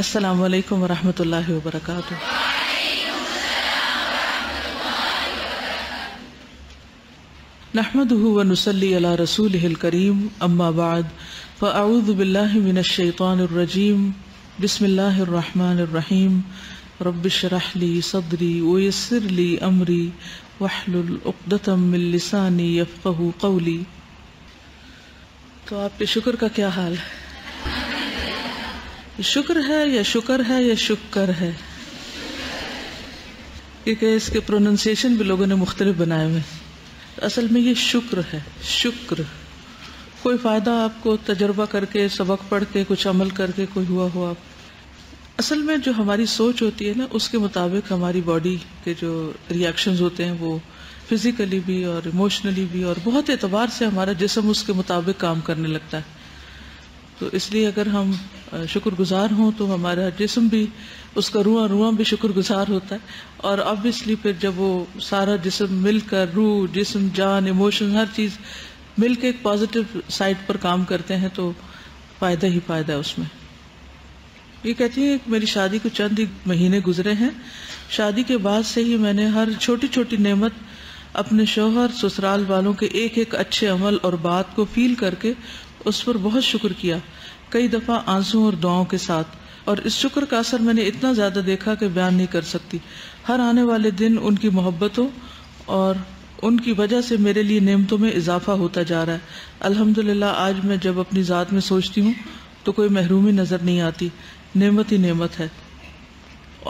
अस्सलाम वालेकुम वरहमतुल्लाहि वबरकातुह। नहमदुहु व नुसल्ली अला रसूलिहिल करीम, अम्मा बाद फअऊज़ु बिल्लाहि मिनश शैतानिर रजीम। बिस्मिल्लाहिर रहमानिर रहीम। रब्बिश्रह ली सदरी व यस्सिर ली अमरी वहलुल उक़्दतम मिन लिसानी यफ़क़हू क़ौली। तो आपके शुक्र का क्या हाल है? शुक्र है या शुक्र है या शुक्र है, क्योंकि इसके प्रोनाउंसिएशन भी लोगों ने मुख्तलिफ बनाए हुए। असल में ये शुक्र है, शुक्र। कोई फ़ायदा आपको तजर्बा करके, सबक पढ़ के, कुछ अमल करके कोई हुआ हो आप। असल में जो हमारी सोच होती है ना, उसके मुताबिक हमारी बॉडी के जो रिएक्शंस होते हैं वो फिज़िकली भी और इमोशनली भी और बहुत एतबार से हमारा जिस्म उसके मुताबिक काम करने लगता है। तो इसलिए अगर हम शुक्रगुजार हों तो हमारा जिस्म भी, उसका रूह भी शुक्रगुजार होता है। और ऑब्वियसली फिर जब वो सारा जिस्म मिलकर, रूह, जिस्म, जान, इमोशन, हर चीज़ मिलकर एक पॉजिटिव साइड पर काम करते हैं तो फ़ायदा ही फ़ायदा है उसमें। ये कहती है कि मेरी शादी को चंद ही महीने गुजरे हैं, शादी के बाद से ही मैंने हर छोटी छोटी नेमत अपने शौहर, ससुराल वालों के एक एक अच्छे अमल और बात को फील करके उस पर बहुत शुक्र किया, कई दफ़ा आंसू और दुआओं के साथ। और इस शुक्र का असर मैंने इतना ज़्यादा देखा कि बयान नहीं कर सकती। हर आने वाले दिन उनकी मोहब्बतों और उनकी वजह से मेरे लिए नेमतों में इजाफा होता जा रहा है। अल्हम्दुलिल्लाह आज मैं जब अपनी ज़ात में सोचती हूँ तो कोई महरूमी नज़र नहीं आती, नेमत ही नेमत है।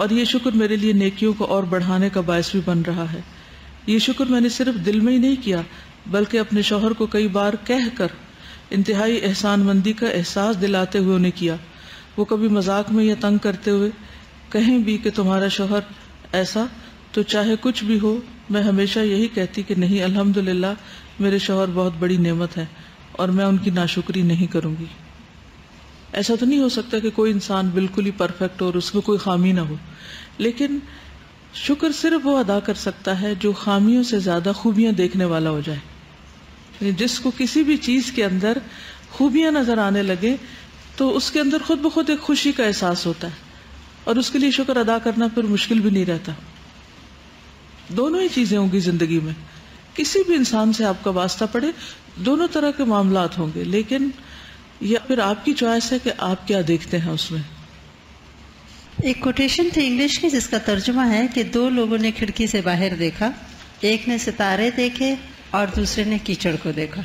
और ये शुक्र मेरे लिए नेकियों को और बढ़ाने का बायस भी बन रहा है। ये शुक्र मैंने सिर्फ दिल में ही नहीं किया, बल्कि अपने शौहर को कई बार कह कर इंतहाई एहसानमंदी का एहसास दिलाते हुए उन्हें किया। वो कभी मजाक में या तंग करते हुए कहें भी कि तुम्हारा शौहर ऐसा, तो चाहे कुछ भी हो, मैं हमेशा यही कहती कि नहीं, अल्हम्दुलिल्लाह मेरे शौहर बहुत बड़ी नेमत है और मैं उनकी नाशुक्री नहीं करूँगी। ऐसा तो नहीं हो सकता कि कोई इंसान बिल्कुल ही परफेक्ट हो और उसमें कोई खामी ना हो, लेकिन शुक्र सिर्फ वो अदा कर सकता है जो खामियों से ज़्यादा खूबियाँ देखने वाला हो जाए। जिसको किसी भी चीज़ के अंदर खूबियाँ नज़र आने लगे तो उसके अंदर खुद ब खुद एक खुशी का एहसास होता है और उसके लिए शुक्र अदा करना फिर मुश्किल भी नहीं रहता। दोनों ही चीज़ें होंगी ज़िंदगी में, किसी भी इंसान से आपका वास्ता पड़े दोनों तरह के मामलात होंगे, लेकिन या फिर आपकी चॉइस है कि आप क्या देखते हैं उसमें। एक कोटेशन थी इंग्लिश की जिसका तर्जुमा है कि दो लोगों ने खिड़की से बाहर देखा, एक ने सितारे देखे और दूसरे ने कीचड़ को देखा।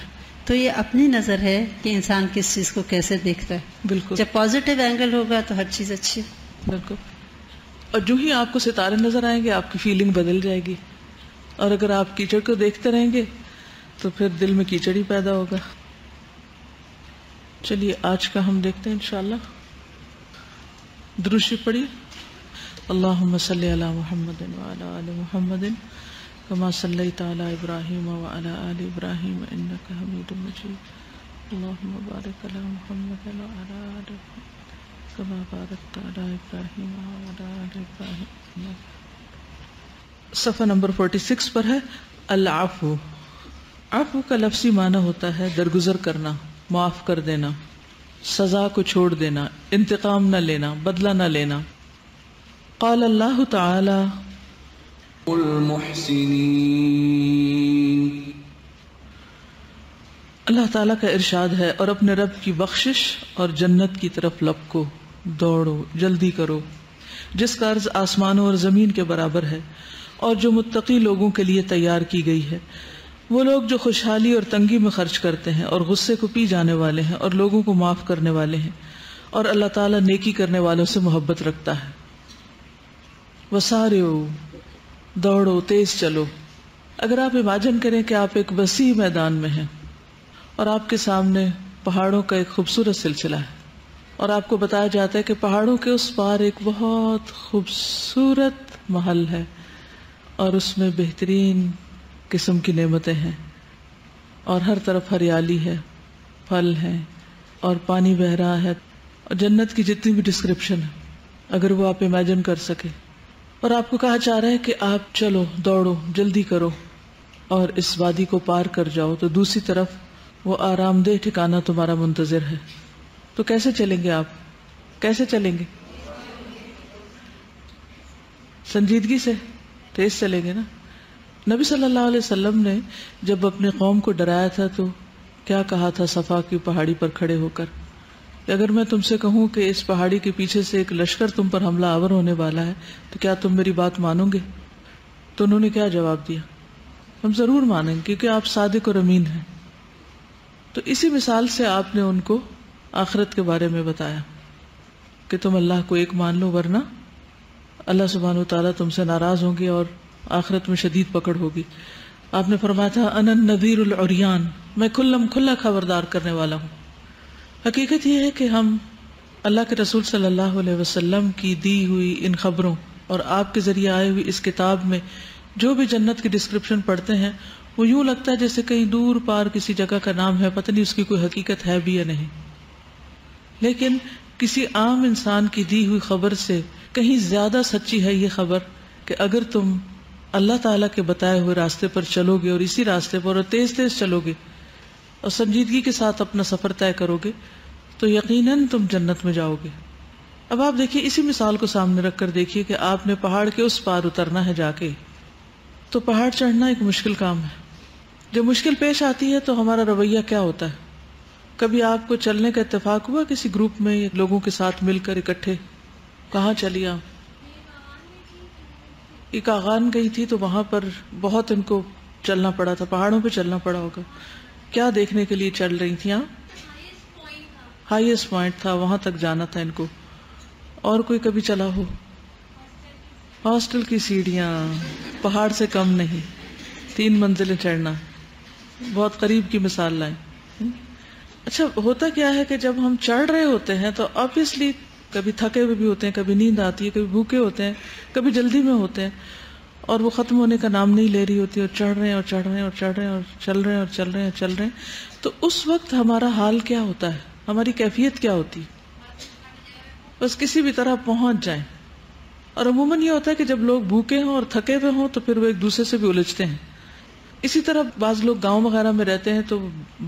तो ये अपनी नज़र है कि इंसान किस चीज़ को कैसे देखता है। बिल्कुल, जब पॉजिटिव एंगल होगा तो हर चीज़ अच्छी। बिल्कुल, और जो ही आपको सितारे नज़र आएंगे आपकी फीलिंग बदल जाएगी, और अगर आप कीचड़ को देखते रहेंगे तो फिर दिल में कीचड़ ही पैदा होगा। चलिए आज का हम देखते हैं इंशाल्लाह। दुरूद शरीफ पढ़िए। अल्लाहुम्मा सल्ली अला मुहम्मदिन व अला आलि मुहम्मदिन कमा सल्लैता अला इब्राहीम व अला आलि इब्राहीम इन्नक हमीदुम मजीद। अल्लाहुम्मा बारिक अला मुहम्मद व अला आलि मुहम्मद कमा बारकता अला इब्राहीम व अला आलि इब्राहीम। सफ़ा नंबर 46 पर है अल आफ़ू। आफ़ू का लफ्ज़ी माना होता है दरगुजर करना, माफ़ कर देना, सज़ा को छोड़ देना, इंतकाम न लेना, बदला न लेना। क़ाल अल्लाहु तआला अल्लाह ताला का इरशाद है, और अपने रब की बख्शिश और जन्नत की तरफ लपको, दौड़ो, जल्दी करो, जिसका अर्ज आसमानों और ज़मीन के बराबर है और जो मुत्तकी लोगों के लिए तैयार की गई है। वो लोग जो खुशहाली और तंगी में खर्च करते हैं और गुस्से को पी जाने वाले हैं और लोगों को माफ़ करने वाले हैं, और अल्लाह ताला नेकी करने वालों से मोहब्बत रखता है। वसारियो, दौड़ो, तेज चलो। अगर आप इमेजिन करें कि आप एक वसी मैदान में हैं और आपके सामने पहाड़ों का एक खूबसूरत सिलसिला है, और आपको बताया जाता है कि पहाड़ों के उस पार एक बहुत खूबसूरत महल है और उसमें बेहतरीन किस्म की नेमतें हैं और हर तरफ हरियाली है, फल हैं और पानी बह रहा है, और जन्नत की जितनी भी डिस्क्रिप्शन है अगर वो आप इमेजिन कर सके, और आपको कहा जा रहा है कि आप चलो, दौड़ो, जल्दी करो और इस वादी को पार कर जाओ, तो दूसरी तरफ वो आरामदेह ठिकाना तुम्हारा मुंतज़िर है। तो कैसे चलेंगे आप? कैसे चलेंगे? संजीदगी से, तेज चलेंगे ना। नबी सल्लल्लाहु अलैहि वसल्लम ने जब अपने कौम को डराया था तो क्या कहा था सफ़ा की पहाड़ी पर खड़े होकर, अगर मैं तुमसे कहूँ कि इस पहाड़ी के पीछे से एक लश्कर तुम पर हमला आवर होने वाला है तो क्या तुम मेरी बात मानोगे? तो उन्होंने क्या जवाब दिया, हम ज़रूर मानेंगे क्योंकि आप सादिक और अमीन हैं। तो इसी मिसाल से आपने उनको आखिरत के बारे में बताया कि तुम अल्लाह को एक मान लो वरना अल्लाह सुब्हानहू तआला तुमसे नाराज़ होंगे और आखिरत में शदीद पकड़ होगी। आपने फरमाया था अना नज़ीरुल उरयान, मैं खुल्लम खुल्ला खबरदार करने वाला हूँ। हकीकत यह है कि हम अल्लाह के रसूल सल्लल्लाहु अलैहि वसल्लम की दी हुई इन खबरों और आपके ज़रिए आई हुई इस किताब में जो भी जन्नत की डिस्क्रिप्शन पढ़ते हैं वो यूँ लगता है जैसे कहीं दूर पार किसी जगह का नाम है, पता नहीं उसकी कोई हकीकत है भी या नहीं। लेकिन किसी आम इंसान की दी हुई खबर से कहीं ज़्यादा सच्ची है ये खबर कि अगर तुम अल्लाह ताला के बताए हुए रास्ते पर चलोगे और इसी रास्ते पर और तेज़ तेज़ चलोगे और संजीदगी के साथ अपना सफ़र तय करोगे तो यकीनन तुम जन्नत में जाओगे। अब आप देखिए, इसी मिसाल को सामने रख कर देखिए कि आपने पहाड़ के उस पार उतरना है जाके, तो पहाड़ चढ़ना एक मुश्किल काम है। जब मुश्किल पेश आती है तो हमारा रवैया क्या होता है? कभी आपको चलने का इत्तेफाक हुआ किसी ग्रुप में लोगों के साथ मिलकर इकट्ठे? कहाँ चली आप? इकागान गई थी तो वहाँ पर बहुत इनको चलना पड़ा था, पहाड़ों पे चलना पड़ा होगा। क्या देखने के लिए चल रही थी आप? हाईएस्ट पॉइंट था, वहाँ तक जाना था इनको। और कोई कभी चला हो? हॉस्टल की सीढ़ियाँ, पहाड़ से कम नहीं, 3 मंजिलें चढ़ना, बहुत करीब की मिसाल लाएं। अच्छा, होता क्या है कि जब हम चढ़ रहे होते हैं तो ऑब्वियसली कभी थके हुए भी होते हैं, कभी नींद आती है, कभी भूखे होते हैं, कभी जल्दी में होते हैं और वो ख़त्म होने का नाम नहीं ले रही होती और चढ़ रहे हैं और चढ़ रहे हैं और चढ़ रहे हैं और चल रहे हैं और चल रहे हैं और चल रहे हैं। तो उस वक्त हमारा हाल क्या होता है, हमारी कैफियत क्या होती? बस किसी भी तरह पहुँच जाएँ। और अमूमन ये होता है कि जब लोग भूखे हों और थके हुए हों तो फिर वो एक दूसरे से भी उलझते हैं। इसी तरह बाज़ लोग गांव वगैरह में रहते हैं तो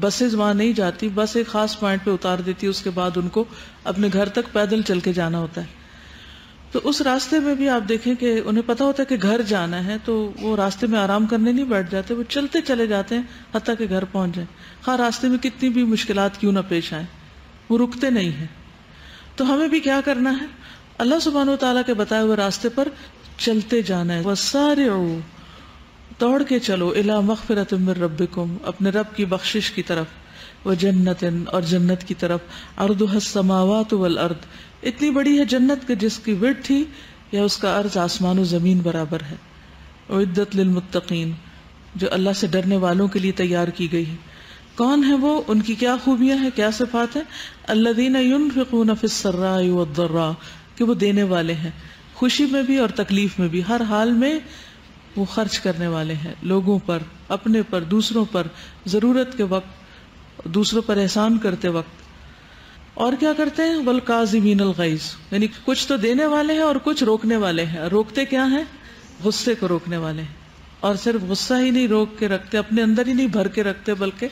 बसेज़ वहाँ नहीं जाती, बस एक ख़ास पॉइंट पे उतार देती है, उसके बाद उनको अपने घर तक पैदल चल के जाना होता है। तो उस रास्ते में भी आप देखें कि उन्हें पता होता है कि घर जाना है तो वो रास्ते में आराम करने नहीं बैठ जाते, वो चलते चले जाते हैं हत्ता के घर पहुँच जाएँ। हाँ, रास्ते में कितनी भी मुश्किलात क्यों ना पेश आएँ, वो रुकते नहीं हैं। तो हमें भी क्या करना है, अल्लाह सुब्हानहू तआला के बताए हुए रास्ते पर चलते जाना है। वसारिउ, दौड़ के चलो, इला मग़फ़िरतिम मिर रब्बिकुम, अपने रब की बख्शिश की तरफ, व जन्नतिन, और जन्नत की तरफ, अर्दुहस समावातु वल अर्द, इतनी बड़ी है जन्नत के जिसकी विड्थ थी या उसका अर्ज आसमान ज़मीन बराबर है, उइद्दत लिल मुत्तक़ीन, जो अल्लाह से डरने वालों के लिए तैयार की गई है। कौन है वो, उनकी क्या खूबियाँ हैं, क्या सिफात है? अल्लज़ीना युनफ़िक़ूना फ़िस्सर्राइ वद्दर्रा, कि वो देने वाले हैं, खुशी में भी और तकलीफ में भी, हर हाल में वो खर्च करने वाले हैं, लोगों पर, अपने पर, दूसरों पर, ज़रूरत के वक्त दूसरों पर एहसान करते वक्त। और क्या करते हैं, वल काज़िमीनल गैज़, यानी कुछ तो देने वाले हैं और कुछ रोकने वाले हैं। रोकते क्या हैं, गुस्से को रोकने वाले हैं। और सिर्फ गुस्सा ही नहीं रोक के रखते, अपने अंदर ही नहीं भर के रखते, बल्कि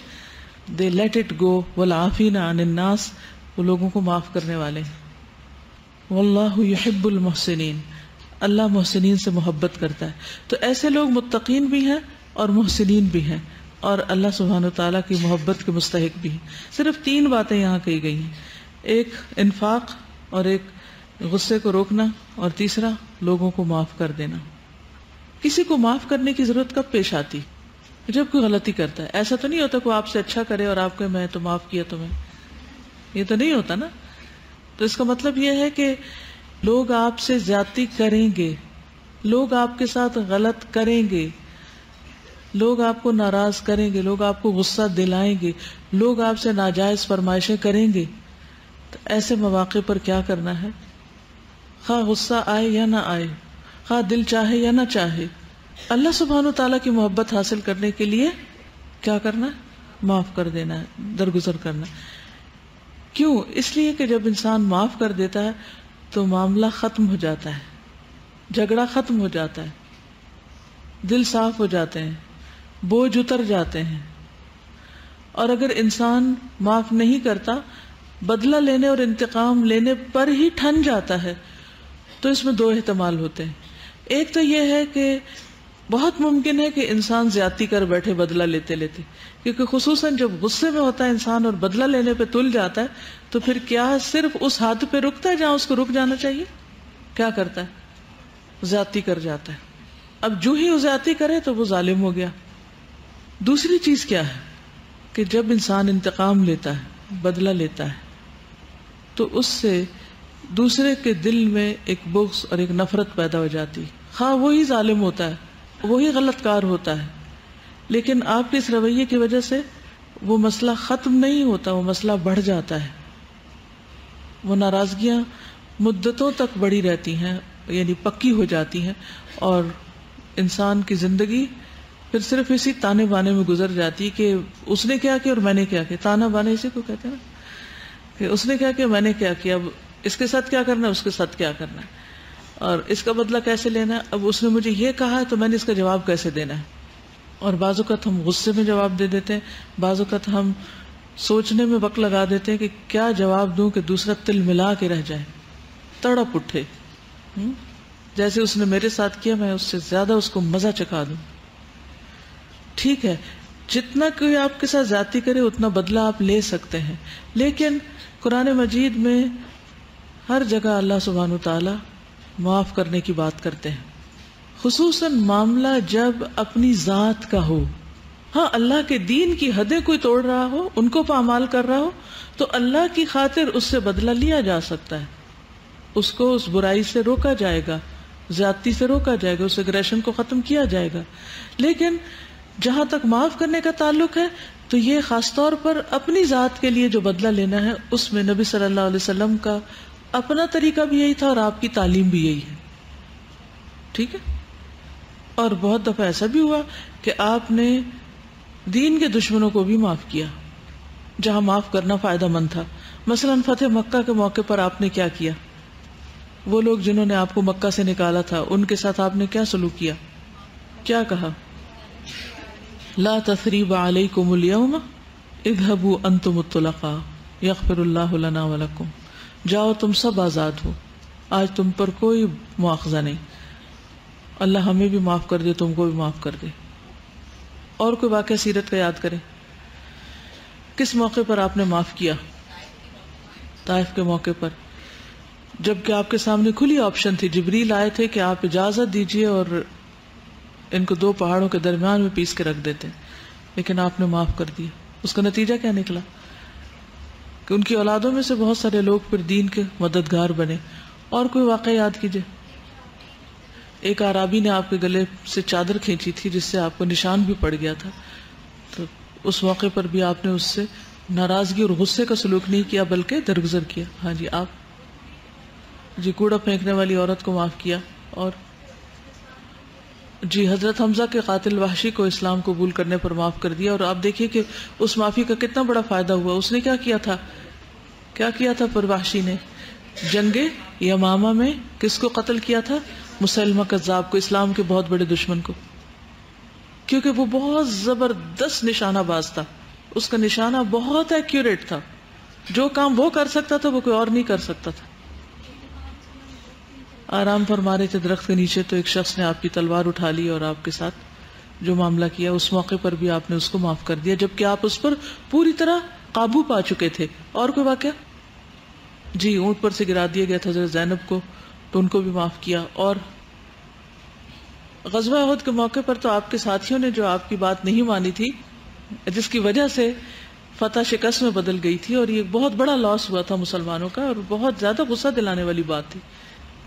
दे लेट इट गो, वल आफ़ीना अनिन्नास, वो लोगों को माफ़ करने वाले हैं। वल्लाहु युहिब्बुल मुहसिनीन, अल्लाह मुहसिनीन से मोहब्बत करता है। तो ऐसे लोग मुत्तकीन भी हैं और मुहसिनीन भी हैं और अल्लाह सुब्हानहू तआला की मोहब्बत के मुस्तहिक भी हैं। सिर्फ 3 बातें यहाँ कही गई हैं, एक इन्फाक और एक गुस्से को रोकना और तीसरा लोगों को माफ़ कर देना। किसी को माफ़ करने की ज़रूरत कब पेश आती, जब कोई गलती करता है। ऐसा तो नहीं होता कोई आपसे अच्छा करे और आप कहे मैं तो माफ़ किया तुम्हें, ये तो नहीं होता ना। तो इसका मतलब यह है कि लोग आपसे ज्यादती करेंगे, लोग आपके साथ गलत करेंगे, लोग आपको नाराज करेंगे, लोग आपको गुस्सा दिलाएंगे, लोग आपसे नाजायज़ फरमाइशें करेंगे। तो ऐसे मौके पर क्या करना है, खा गुस्सा आए या ना आए, खा दिल चाहे या ना चाहे, अल्लाह सुब्हानहू तआला की मोहब्बत हासिल करने के लिए क्या करना है, माफ़ कर देना है, दरगुजर करना है। क्यों? इसलिए कि जब इंसान माफ़ कर देता है तो मामला ख़त्म हो जाता है, झगड़ा ख़त्म हो जाता है, दिल साफ हो जाते हैं, बोझ उतर जाते हैं। और अगर इंसान माफ़ नहीं करता, बदला लेने और इंतकाम लेने पर ही ठन जाता है, तो इसमें 2 एहतमाल होते हैं। एक तो ये है कि बहुत मुमकिन है कि इंसान ज्यादती कर बैठे बदला लेते लेते, क्योंकि खुसूसन जब गुस्से में होता है इंसान और बदला लेने पे तुल जाता है, तो फिर क्या सिर्फ उस हाथ पे रुकता है जहां उसको रुक जाना चाहिए? क्या करता है? ज्यादती कर जाता है। अब जो ही वो ज्यादती करे तो वो जालिम हो गया। दूसरी चीज क्या है कि जब इंसान इंतकाम लेता है, बदला लेता है, तो उससे दूसरे के दिल में एक बुग़्ज़ और एक नफरत पैदा हो जाती है। हाँ, वही जालिम होता है, वही गलतकार होता है, लेकिन आपके इस रवैये की वजह से वो मसला ख़त्म नहीं होता, वो मसला बढ़ जाता है। वो नाराज़गियाँ मुद्दतों तक बढ़ी रहती हैं, यानी पक्की हो जाती हैं, और इंसान की ज़िंदगी फिर सिर्फ इसी ताने बाने में गुजर जाती है कि उसने क्या किया और मैंने क्या किया। ताना बाने इसी को कहते हैं ना, कि उसने क्या किया, मैंने क्या किया, अब इसके साथ क्या करना है, उसके साथ क्या करना है, और इसका बदला कैसे लेना है, अब उसने मुझे ये कहा है तो मैंने इसका जवाब कैसे देना है। और बाज़ औक़ात हम गुस्से में जवाब दे देते हैं, बाज़ औक़ात हम सोचने में वक्त लगा देते हैं कि क्या जवाब दूं कि दूसरा तिल मिला के रह जाए, तड़प उठे, जैसे उसने मेरे साथ किया मैं उससे ज़्यादा उसको मज़ा चखा दूँ। ठीक है, जितना कोई आपके साथ ज़्यादती करे उतना बदला आप ले सकते हैं, लेकिन कुरान मजीद में हर जगह अल्लाह सुब्हानहू तआला माफ़ करने की बात करते हैं, खुसूसन मामला जब अपनी ज़ात का हो। हाँ, अल्लाह के दीन की हदें कोई तोड़ रहा हो, उनको पामाल कर रहा हो, तो अल्लाह की खातिर उससे बदला लिया जा सकता है, उसको उस बुराई से रोका जाएगा, ज़्यादती से रोका जाएगा, उस एग्रेशन को ख़त्म किया जाएगा। लेकिन जहाँ तक माफ़ करने का ताल्लुक है, तो ये ख़ास तौर पर अपनी ज़ात के लिए जो बदला लेना है, उसमें नबी सल्लल्लाहु अलैहि वसल्लम का अपना तरीका भी यही था और आपकी तालीम भी यही है। ठीक है, और बहुत दफ़ा ऐसा भी हुआ कि आपने दीन के दुश्मनों को भी माफ़ किया जहाँ माफ़ करना फ़ायदेमंद था। मसलन फतेह मक्का के मौके पर आपने क्या किया? वो लोग जिन्होंने आपको मक्का से निकाला था, उनके साथ आपने क्या सलूक किया, क्या कहा? ला तसरीब अलैकुमुल यौम इज़हबू अंतुम मुत्तलक़ा यग़फिरुल्लाहु लना व लकुम, जाओ तुम सब आज़ाद हो, आज तुम पर कोई मुआखजा नहीं, अल्लाह हमें भी माफ़ कर दे, तुमको भी माफ़ कर दे। और कोई वाक़या सीरत का याद करें, किस मौके पर आपने माफ़ किया? ताइफ के मौके पर, जबकि आपके सामने खुली ऑप्शन थी, जिब्रील आए थे कि आप इजाज़त दीजिए और इनको दो पहाड़ों के दरमियान में पीस के रख देते, लेकिन आपने माफ़ कर दिया। उसका नतीजा क्या निकला? कि उनकी औलादों में से बहुत सारे लोग फिर दीन के मददगार बने। और कोई वाक़या याद कीजिए, एक आराबी ने आपके गले से चादर खींची थी जिससे आपको निशान भी पड़ गया था, तो उस मौके पर भी आपने उससे नाराज़गी और गुस्से का सलूक नहीं किया बल्कि दरगुजर किया। हाँ जी, आप जी कूड़ा फेंकने वाली औरत को माफ़ किया, और जी हज़रत हमज़ा के कातिल वहशी को इस्लाम कबूल करने पर माफ़ कर दिया। और आप देखिए कि उस माफ़ी का कितना बड़ा फ़ायदा हुआ। उसने क्या किया था, क्या किया था पर वहशी ने? जंगे यमामा में किसको कत्ल किया था? मुसलमा कज़्ज़ाब को, इस्लाम के बहुत बड़े दुश्मन को, क्योंकि वो बहुत ज़बरदस्त निशानाबाज था, उसका निशाना बहुत एक्यूरेट था, जो काम वो कर सकता था वो कोई और नहीं कर सकता था। आराम फरमा रहे थे दरख्त के नीचे, तो एक शख्स ने आपकी तलवार उठा ली और आपके साथ जो मामला किया, उस मौके पर भी आपने उसको माफ़ कर दिया, जबकि आप उस पर पूरी तरह काबू पा चुके थे। और कोई वाक़या? जी ऊँट पर से गिरा दिया गया था हज़रत ज़ैनब को, तो उनको भी माफ़ किया। और ग़ज़वा उहद के मौके पर तो आपके साथियों ने जो आपकी बात नहीं मानी थी, जिसकी वजह से फतह शिकस्त में बदल गई थी, और ये बहुत बड़ा लॉस हुआ था मुसलमानों का, और बहुत ज़्यादा गुस्सा दिलाने वाली बात थी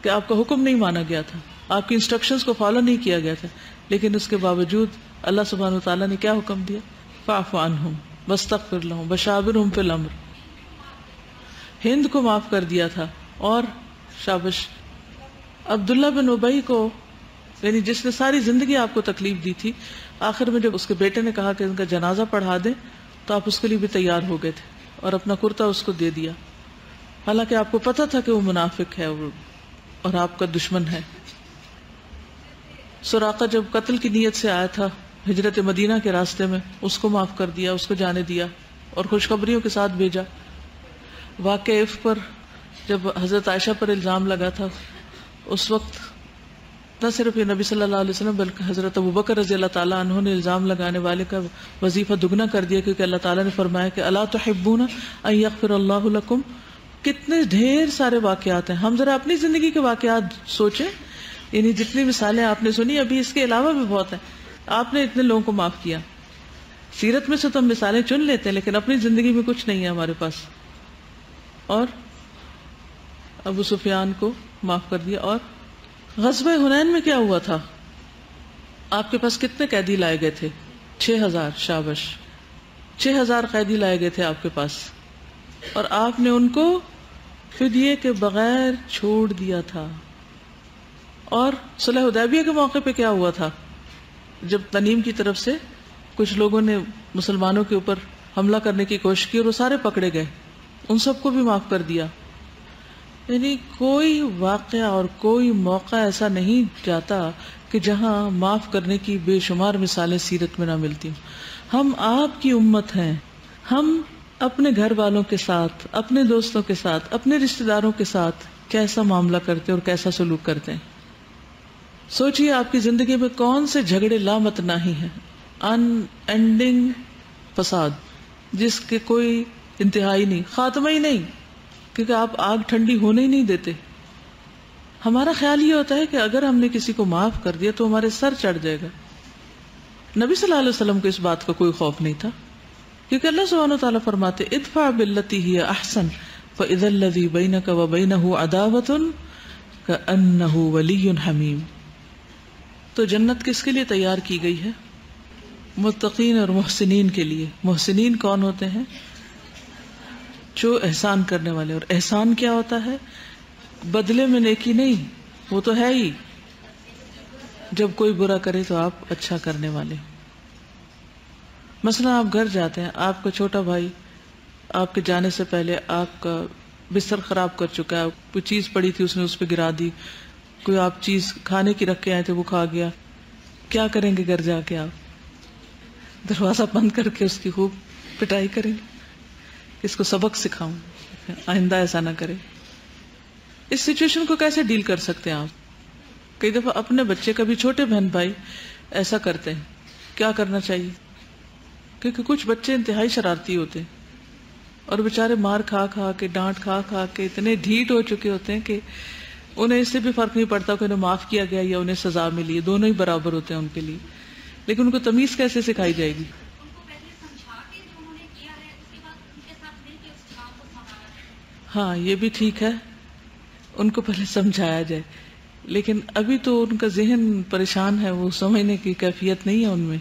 कि आपका हुक्म नहीं माना गया था, आपकी इंस्ट्रक्शंस को फॉलो नहीं किया गया था, लेकिन उसके बावजूद अल्लाह सुब्हानहू तआला ने क्या हुक्म दिया? फ़अफ़ू अन्हुम वस्तग़फ़िर लहुम वशाविरहुम फ़िल अम्र। हिंद को माफ़ कर दिया था। और शाबाश, अब्दुल्ला बिन उबई को, यानी जिसने सारी ज़िंदगी आपको तकलीफ दी थी, आखिर में जब उसके बेटे ने कहा कि उनका जनाजा पढ़ा दें, तो आप उसके लिए भी तैयार हो गए थे और अपना कुर्ता उसको दे दिया, हालाँकि आपको पता था कि वो मुनाफिक है और आपका दुश्मन है। सुराका जब कत्ल की नीयत से आया था हिजरत मदीना के रास्ते में, उसको माफ़ कर दिया, उसको जाने दिया और खुशखबरियों के साथ भेजा। वाक़या इफ़्क पर जब हज़रत आयशा पर इल्ज़ाम लगा था, उस वक्त न सिर्फ ये नबी सल्लल्लाहु अलैहि वसल्लम बल्कि हज़रत अबू बकर रज़ी अल्लाह ताला अन्हु ने इल्ज़ाम लगाने वाले का वजीफ़ा दुगना कर दिया, क्योंकि अल्लाह ताला ने फरमाया कि अला तुहिब्बूना अन यग़फिरल्लाहु लकुम। कितने ढेर सारे वाक़यात हैं। हम ज़रा अपनी ज़िंदगी के वाक़यात सोचें, यानी जितनी मिसालें आपने सुनी अभी इसके अलावा भी बहुत हैं। आपने इतने लोगों को माफ़ किया। सीरत में से तो हम मिसालें चुन लेते हैं, लेकिन अपनी ज़िंदगी में कुछ नहीं है हमारे पास। और अबू सुफियान को माफ़ कर दिया। और ग़ज़वे हुनैन में क्या हुआ था? आपके पास कितने कैदी लाए गए थे? 6000। शाबाश, 6000 कैदी लाए गए थे आपके पास, और आपने उनको फिदिये के बग़ैर छोड़ दिया था। और सुलह हुदैबिया के मौके पे क्या हुआ था? जब तनीम की तरफ से कुछ लोगों ने मुसलमानों के ऊपर हमला करने की कोशिश की और वो सारे पकड़े गए, उन सबको भी माफ़ कर दिया। यानी कोई वाक़या और कोई मौका ऐसा नहीं जाता कि जहाँ माफ़ करने की बेशुमार मिसालें सीरत में ना मिलती। हम आपकी उम्मत हैं। हम अपने घर वालों के साथ, अपने दोस्तों के साथ, अपने रिश्तेदारों के साथ कैसा मामला करते हैं और कैसा सलूक करते हैं। सोचिए आपकी ज़िंदगी में कौन से झगड़े लामतनाही हैं, अनएंडिंग फसाद जिसके कोई इंतहाई नहीं, ख़ात्मा ही नहीं, क्योंकि आप आग ठंडी होने ही नहीं देते। हमारा ख्याल ये होता है कि अगर हमने किसी को माफ़ कर दिया तो हमारे सर चढ़ जाएगा। नबी सल्लल्लाहु अलैहि वसल्लम को इस बात का कोई खौफ नहीं था, क्योंकि अल्लाह सुब्हानहू तआला फरमाते इदफ़ा बिल्लती हिया अहसन फ़इज़ल्लज़ी बैनक व बैनहु अदावतुन कअन्नहु वलियुन हमीम। तो जन्नत किसके लिए तैयार की गई है? मुत्तक़ीन और मोहसिनीन के लिए। मोहसिनीन कौन होते हैं? जो एहसान करने वाले। और एहसान क्या होता है? बदले में नेकी नहीं, वो तो है ही। जब कोई बुरा करे तो आप अच्छा करने वाले। मसलन आप घर जाते हैं, आपका छोटा भाई आपके जाने से पहले आपका बिस्तर ख़राब कर चुका है, कोई चीज़ पड़ी थी उसने उस पर गिरा दी, कोई आप चीज़ खाने की रख के आए थे वो खा गया। क्या करेंगे घर जाके? आप दरवाज़ा बंद करके उसकी खूब पिटाई करेंगे, इसको सबक सिखाऊं, आइंदा ऐसा ना करे। इस सिचुएशन को कैसे डील कर सकते हैं आप? कई दफ़ा अपने बच्चे का भी छोटे बहन भाई ऐसा करते हैं। क्या करना चाहिए? क्योंकि कुछ बच्चे इंतहाई शरारती होते हैं और बेचारे मार खा खा के, डांट खा खा के इतने ढीठ हो चुके होते हैं कि उन्हें इससे भी फ़र्क नहीं पड़ता कि उन्हें माफ़ किया गया या उन्हें सज़ा मिली है, दोनों ही बराबर होते हैं उनके लिए। लेकिन उनको तमीज़ कैसे सिखाई जाएगी? हाँ, ये भी ठीक है, उनको पहले समझाया जाए, लेकिन अभी तो उनका जहन परेशान है, वो समझने की कैफियत नहीं है उनमें।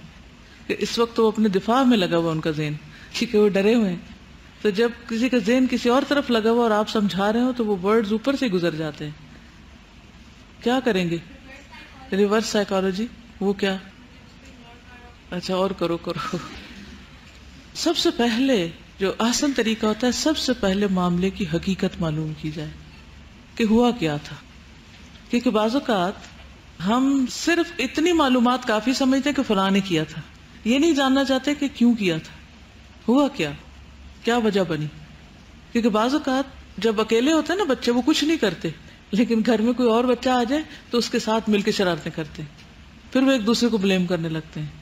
इस वक्त तो वो अपने दिफा में लगा हुआ उनका जहन, ठीक है, वो डरे हुए हैं। तो जब किसी का जहन किसी और तरफ लगा हुआ और आप समझा रहे हो तो वो वर्ड्स ऊपर से गुजर जाते हैं। क्या करेंगे? Reverse psychology. वो क्या? अच्छा, और करो करो। सबसे पहले जो आसान तरीका होता है, सबसे पहले मामले की हकीकत मालूम की जाए कि हुआ क्या था। क्योंकि बाज़ औक़ात हम सिर्फ इतनी मालूमात काफ़ी समझते हैं कि फ़लाँ ने किया था, ये नहीं जानना चाहते कि क्यों किया था, हुआ क्या, क्या वजह बनी। क्योंकि बाज़ औक़ात जब अकेले होते हैं ना बच्चे, वो कुछ नहीं करते, लेकिन घर में कोई और बच्चा आ जाए तो उसके साथ मिलकर शरारतें करते हैं, फिर वो एक दूसरे को ब्लेम करने लगते हैं।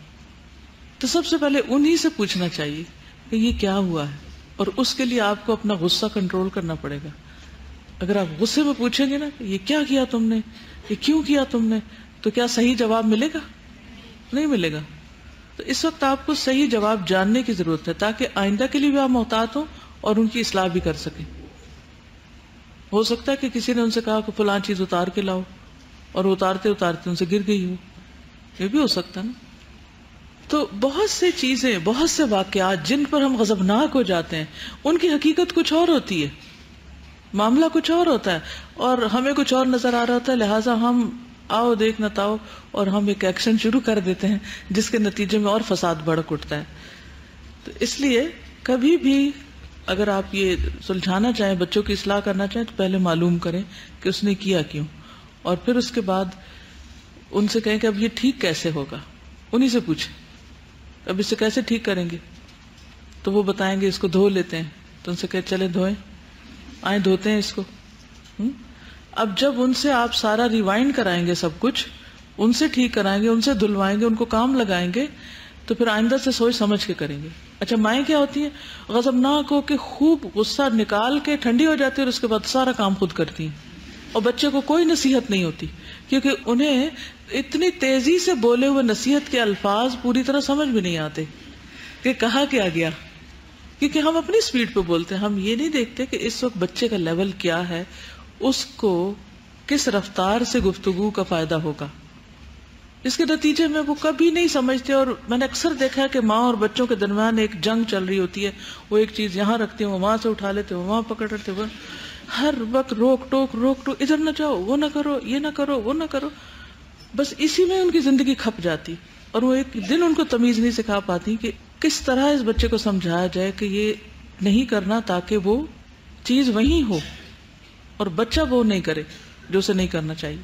तो सबसे पहले उन्हीं से पूछना चाहिए कि ये क्या हुआ है, और उसके लिए आपको अपना गुस्सा कंट्रोल करना पड़ेगा। अगर आप गुस्से में पूछेंगे ना ये क्या किया तुमने, ये क्यों किया तुमने, तो क्या सही जवाब मिलेगा? नहीं मिलेगा। तो इस वक्त आपको सही जवाब जानने की ज़रूरत है, ताकि आइंदा के लिए भी आप मोहतात हों और उनकी इस्लाह भी कर सकें। हो सकता है कि किसी ने उनसे कहा कि फलां चीज़ उतार के लाओ और उतारते उतारते उनसे गिर गई हो, ये भी हो सकता ना। तो बहुत से चीज़ें, बहुत से वाक़यात जिन पर हम गज़बनाक हो जाते हैं, उनकी हकीकत कुछ और होती है, मामला कुछ और होता है, और हमें कुछ और नज़र आ रहा होता है। लिहाजा हम आओ देख न ताओ और हम एक एक्शन शुरू कर देते हैं, जिसके नतीजे में और फसाद भड़क उठता है। तो इसलिए कभी भी अगर आप ये सुलझाना चाहें, बच्चों की इस्लाह करना चाहें, तो पहले मालूम करें कि उसने किया क्यों, और फिर उसके बाद उनसे कहें कि अब ये ठीक कैसे होगा। उन्हीं से पूछें अब इसे कैसे ठीक करेंगे, तो वो बताएंगे इसको धो लेते हैं, तो उनसे कहे चले धोएं, आए धोते हैं इसको। अब जब उनसे आप सारा रिवाइंड कराएंगे सब कुछ, उनसे ठीक कराएंगे, उनसे धुलवाएंगे, उनको काम लगाएंगे, तो फिर आइंदा से सोच समझ के करेंगे। अच्छा माएँ क्या होती हैं? गज़बनाक हो के खूब गुस्सा निकाल के ठंडी हो जाती है और उसके बाद सारा काम खुद करती हैं और बच्चे को कोई नसीहत नहीं होती, क्योंकि उन्हें इतनी तेजी से बोले हुए नसीहत के अल्फाज पूरी तरह समझ भी नहीं आते कि कहा क्या गया, क्योंकि हम अपनी स्पीड पे बोलते हैं। हम ये नहीं देखते कि इस वक्त बच्चे का लेवल क्या है, उसको किस रफ्तार से गुफ्तगू का फायदा होगा, इसके नतीजे में वो कभी नहीं समझते। और मैंने अक्सर देखा है कि माँ और बच्चों के दरमियान एक जंग चल रही होती है, वो एक चीज़ यहाँ रखते हैं, वो वहाँ से उठा लेते हैं, वो वहाँ पकड़ लेते हैं, हर वक्त रोक टोक, इधर ना जाओ, वो ना करो, ये ना करो, वो ना करो, बस इसी में उनकी ज़िंदगी खप जाती। और वो एक दिन उनको तमीज़ नहीं सिखा पाती कि किस तरह इस बच्चे को समझाया जाए कि ये नहीं करना, ताकि वो चीज़ वहीं हो और बच्चा वो नहीं करे जो उसे नहीं करना चाहिए,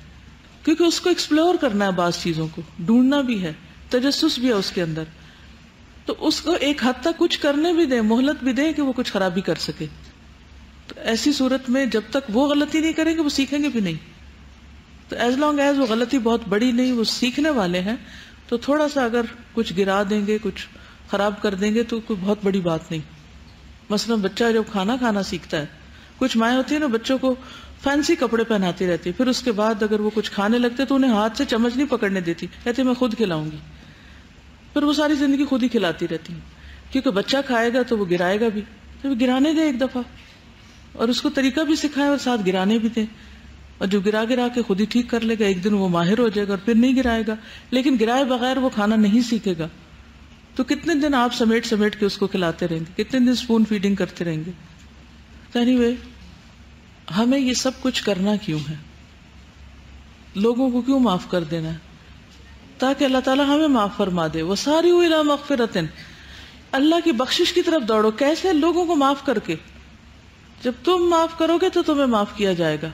क्योंकि उसको एक्सप्लोर करना है, बाज़ चीज़ों को ढूंढना भी है, तजस्सुस भी है उसके अंदर। तो उसको एक हद तक कुछ करने भी दें, मोहलत भी दें कि वो कुछ खराबी कर सके। तो ऐसी सूरत में जब तक वो गलती नहीं करेंगे वो सीखेंगे भी नहीं। तो एज लॉन्ग एज वो गलती बहुत बड़ी नहीं, वो सीखने वाले हैं, तो थोड़ा सा अगर कुछ गिरा देंगे, कुछ ख़राब कर देंगे तो कोई बहुत बड़ी बात नहीं। मसलन बच्चा जब खाना खाना सीखता है, कुछ माएँ होती है ना बच्चों को फैंसी कपड़े पहनाती रहती है, फिर उसके बाद अगर वो कुछ खाने लगते तो उन्हें हाथ से चम्मच नहीं पकड़ने देती, कहती मैं खुद खिलाऊंगी, फिर वो सारी ज़िंदगी खुद ही खिलाती रहती है, क्योंकि बच्चा खाएगा तो वो गिराएगा भी। तो गिराने दें एक दफ़ा और उसको तरीका भी सिखाएं और साथ गिराने भी दें, और जो गिरा के खुद ही ठीक कर लेगा, एक दिन वो माहिर हो जाएगा और फिर नहीं गिराएगा। लेकिन गिराए बगैर वो खाना नहीं सीखेगा, तो कितने दिन आप समेट के उसको खिलाते रहेंगे, कितने दिन स्पून फीडिंग करते रहेंगे। तो एनीवे, हमें ये सब कुछ करना क्यों है? लोगों को क्यों माफ़ कर देना है? ताकि अल्लाह ताला हमें माफ़ फरमा दे। वो सारी हुई ला मग़फ़िरतिन, अल्लाह की बख्शिश की तरफ दौड़ो। कैसे? लोगों को माफ़ करके। जब तुम माफ़ करोगे तो तुम्हें माफ़ किया जाएगा।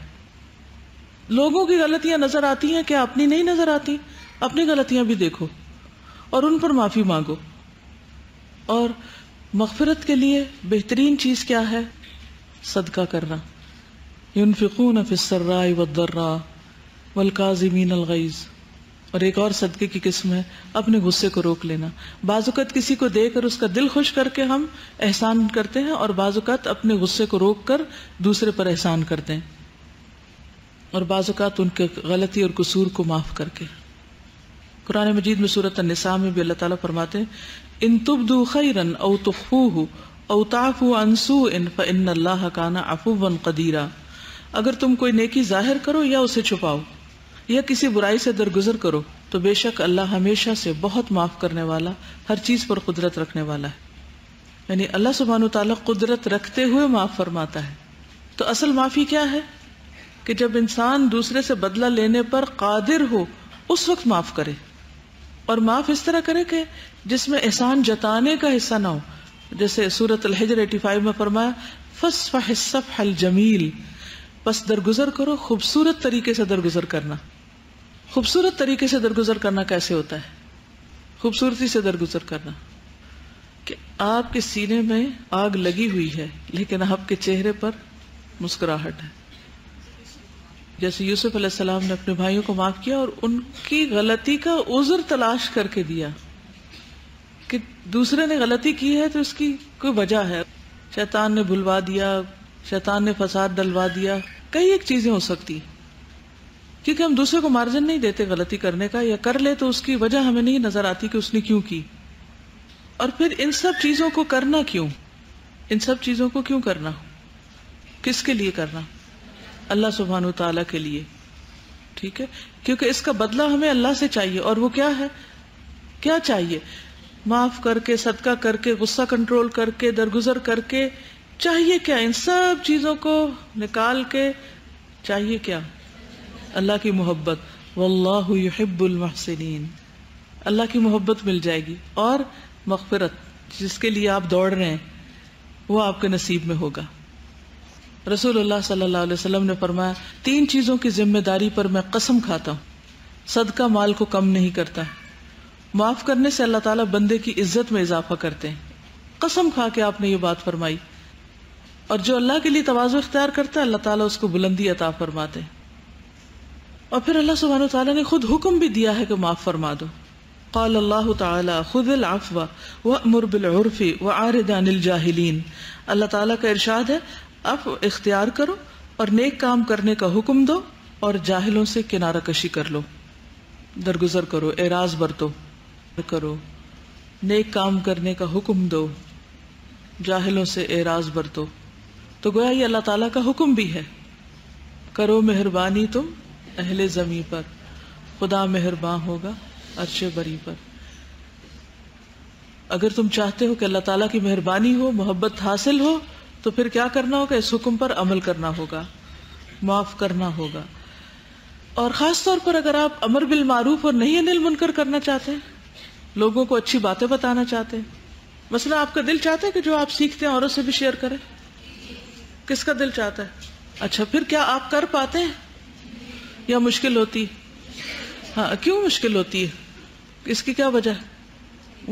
लोगों की गलतियां नज़र आती हैं क्या? अपनी नहीं नज़र आती। अपनी गलतियां भी देखो और उन पर माफ़ी मांगो। और मग़फ़िरत के लिए बेहतरीन चीज़ क्या है? सदका करना। युनफ़िक़ून फ़िस्सर्राइ वद्दर्रा वल्काज़िमीन अल्ग़ैज़। और एक और सदक़े की किस्म है अपने गुस्से को रोक लेना। बाज़ुकत किसी को देकर उसका दिल खुश करके हम एहसान करते हैं, और बाज़ुकत अपने गुस्से को रोक कर दूसरे पर एहसान करते हैं, और बाज़ुकत उनके गलती और कसूर को माफ़ करके। कुरान मजीद में सूरत निसा में भी अल्लाह ताला फरमाते हैं, इन तुब्दू खैरन औ तुख्फूहु औ ताफू अन सूइन फ़इन्नल्लाह काना अफ़ुव्वन क़दीरा। अगर तुम कोई नेकी जाहिर करो या उसे छुपाओ या किसी बुराई से दरगुजर करो, तो बेशक अल्लाह हमेशा से बहुत माफ़ करने वाला, हर चीज़ पर कुदरत रखने वाला है। यानी अल्लाह सुब्हानहू तआला कुदरत रखते हुए माफ़ फरमाता है। तो असल माफ़ी क्या है? कि जब इंसान दूसरे से बदला लेने पर कादिर हो, उस वक्त माफ़ करे। और माफ़ इस तरह करे कि जिसमें एहसान जताने का हिस्सा ना हो। जैसे सूरत अल-हिजर 85 में फरमाया, फस्फह अस्सफह अल-जमील, बस दरगुजर करो खूबसूरत तरीके से। दरगुजर करना, खूबसूरत तरीके से दरगुजर करना कैसे होता है? खूबसूरती से दरगुजर करना कि आपके सीने में आग लगी हुई है लेकिन आपके चेहरे पर मुस्कुराहट है। जैसे यूसुफ अलैहिस्सलाम ने अपने भाइयों को माफ़ किया और उनकी गलती का उज़र तलाश करके दिया कि दूसरे ने गलती की है तो इसकी कोई वजह है। शैतान ने भुलवा दिया, शैतान ने फसाद डलवा दिया, कई एक चीज़ें हो सकती, क्योंकि हम दूसरे को मार्जिन नहीं देते गलती करने का, या कर ले तो उसकी वजह हमें नहीं नज़र आती कि उसने क्यों की। और फिर इन सब चीज़ों को करना क्यों? इन सब चीज़ों को क्यों करना? किसके लिए करना? अल्लाह सुब्हानहू तआला के लिए। ठीक है, क्योंकि इसका बदला हमें अल्लाह से चाहिए। और वो क्या है? क्या चाहिए? माफ़ करके, सदका करके, गुस्सा कंट्रोल करके, दरगुजर करके चाहिए क्या? इन सब चीज़ों को निकाल के चाहिए क्या? अल्लाह की मोहब्बत। वल्लाहु युहिब्बुल मुहसिनीन, अल्लाह की मोहब्बत मिल जाएगी। और मग़फ़िरत, जिसके लिए आप दौड़ रहे हैं, वो आपके नसीब में होगा। रसूलुल्लाह सल्लल्लाहु अलैहि वसल्लम ने फरमाया, तीन चीज़ों की जिम्मेदारी पर मैं कसम खाता हूँ। सदका माल को कम नहीं करता। माफ़ करने से अल्लाह ताला बंदे की इज्जत में इजाफा करते हैं। कसम खा के आपने ये बात फरमाई। और जो अल्लाह के लिए तवाज़ु इख्तियार करता है, अल्लाह ताला उसको बुलंदी अता फरमाते हैं। और फिर अल्लाह सुब्हानहू तआला ने खुद हुक्म भी दिया है कि माफ़ फरमा दो। क़ाल अल्लाहु तआला खुज़िल अफ़्वा वअमुर बिल उर्फ़ि वअअरिद अनिल जाहिलीन। अल्लाह ताला का इरशाद है, अब इख्तियार करो और नेक काम करने का हुक्म दो और जाहिलों से किनारा कशी कर लो, दरगुजर करो, एराज बरतो करो। नेक काम करने का हुक्म दो, जाहिलों से एराज बरतो। तो गोया ये अल्लाह ताला का हुक्म भी है, करो मेहरबानी तुम अहले ज़मी पर, खुदा मेहरबान होगा अर्शे बरी पर। अगर तुम चाहते हो कि अल्लाह ताला की मेहरबानी हो, मोहब्बत हासिल हो, तो फिर क्या करना होगा? इस हुक्म पर अमल करना होगा, माफ़ करना होगा। और ख़ास तौर पर अगर आप अमर बिल मारूफ और नहीं अनिल मुनकर करना चाहते हैं, लोगों को अच्छी बातें बताना चाहते हैं, मसला आपका दिल चाहता है कि जो आप सीखते हैं औरों से भी शेयर करें? किसका दिल चाहता है? अच्छा, फिर क्या आप कर पाते हैं या मुश्किल होती है? हाँ, क्यों मुश्किल होती है? इसकी क्या वजह?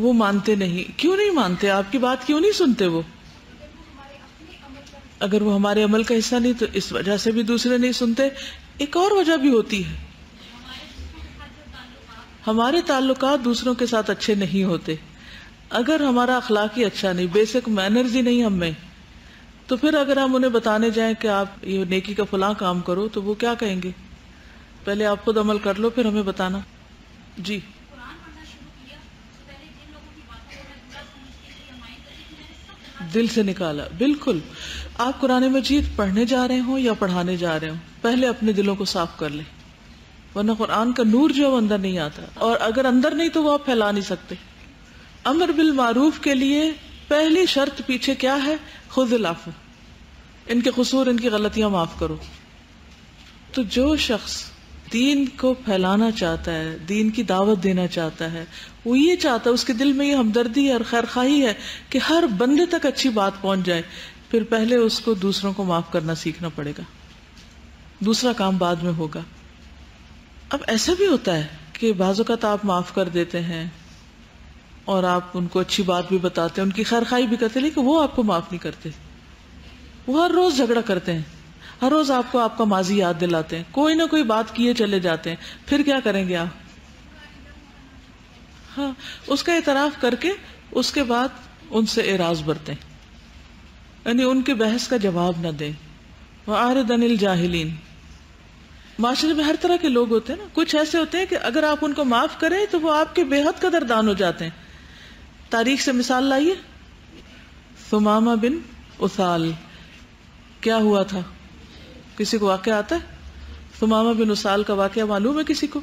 वो मानते नहीं। क्यों नहीं मानते? आपकी बात क्यों नहीं सुनते वो? अगर वो हमारे अमल का हिस्सा नहीं, तो इस वजह से भी दूसरे नहीं सुनते। एक और वजह भी होती है, हमारे ताल्लुकात दूसरों के साथ अच्छे नहीं होते। अगर हमारा अखलाक ही अच्छा नहीं, बेसिक मैनर्स ही नहीं हमें, तो फिर अगर हम उन्हें बताने जाएं कि आप ये नेकी का फलां काम करो, तो वो क्या कहेंगे? पहले आप खुद अमल कर लो, फिर हमें बताना। जी, दिल से निकाला, बिल्कुल। आप कुरान मजीद पढ़ने जा रहे हो या पढ़ाने जा रहे हो, पहले अपने दिलों को साफ कर लें, वरना कुरान का नूर जो है वो अंदर नहीं आता, और अगर अंदर नहीं तो वो आप फैला नहीं सकते। अमर बिल मारूफ के लिए पहली शर्त पीछे क्या है? खुज़िल अफ़्व, इनके कसूर, इनकी गलतियां माफ करो। तो जो शख्स दीन को फैलाना चाहता है, दीन की दावत देना चाहता है, वो ये चाहता है, उसके दिल में ये हमदर्दी है और खैरख्वाही है कि हर बंदे तक अच्छी बात पहुंच जाए, फिर पहले उसको दूसरों को माफ करना सीखना पड़ेगा, दूसरा काम बाद में होगा। अब ऐसा भी होता है कि बाज़ों का तो आप माफ़ कर देते हैं और आप उनको अच्छी बात भी बताते हैं, उनकी खैरख्वाही भी करते हैं, लेकिन वो आपको माफ़ नहीं करते। वो हर रोज़ झगड़ा करते हैं, हर रोज़ आपको आपका माजी याद दिलाते हैं, कोई ना कोई बात किए चले जाते हैं। फिर क्या करेंगे आप? हाँ, उसका एतराफ़ करके उसके बाद उनसे एराज़ बरतें, यानी उनके बहस का जवाब न दें। वअअरिद अनिल जाहिलीन। माशरे में हर तरह के लोग होते हैं ना, कुछ ऐसे होते हैं कि अगर आप उनको माफ़ करें तो वो आपके बेहद कदरदान हो जाते हैं। तारीख से मिसाल लाइए, सुमामा बिन उसाल, क्या हुआ था? किसी को वाक़या आता है? सुमामा बिन उसाल का वाक़या मालूम है किसी को?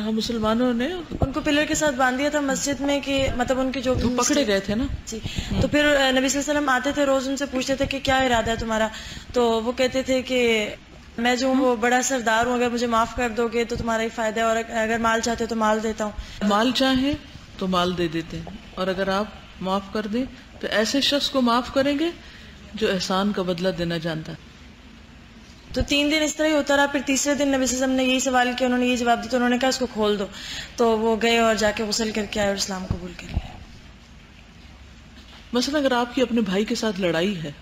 हाँ, मुसलमानों ने उनको पिलर के साथ बांध दिया था मस्जिद में, कि मतलब उनके जो पकड़े गए थे ना जी, तो फिर नबी सल्लम आते थे, रोज उनसे पूछते थे कि क्या इरादा है तुम्हारा, तो वो कहते थे कि मैं जो वो बड़ा सरदार हूँ, अगर मुझे माफ कर दोगे तो तुम्हारा ही फायदा है, और अगर माल चाहते हो तो माल देता हूँ। माल चाहे तो माल दे देते हैं, और अगर आप माफ कर दें तो ऐसे शख्स को माफ करेंगे जो एहसान का बदला देना जानता है। तो 3 दिन इस तरह ही होता रहा, फिर तीसरे दिन नबी सल्लल्लाहु अलैहि वसल्लम ने यही सवाल किया, उन्होंने ये जवाब दिया, तो उन्होंने कहा इसको खोल दो, तो वो गए और जाके गुस्ल करके आए और इस्लाम कबूल कर लिया। मसलन अगर आपकी अपने भाई के साथ लड़ाई है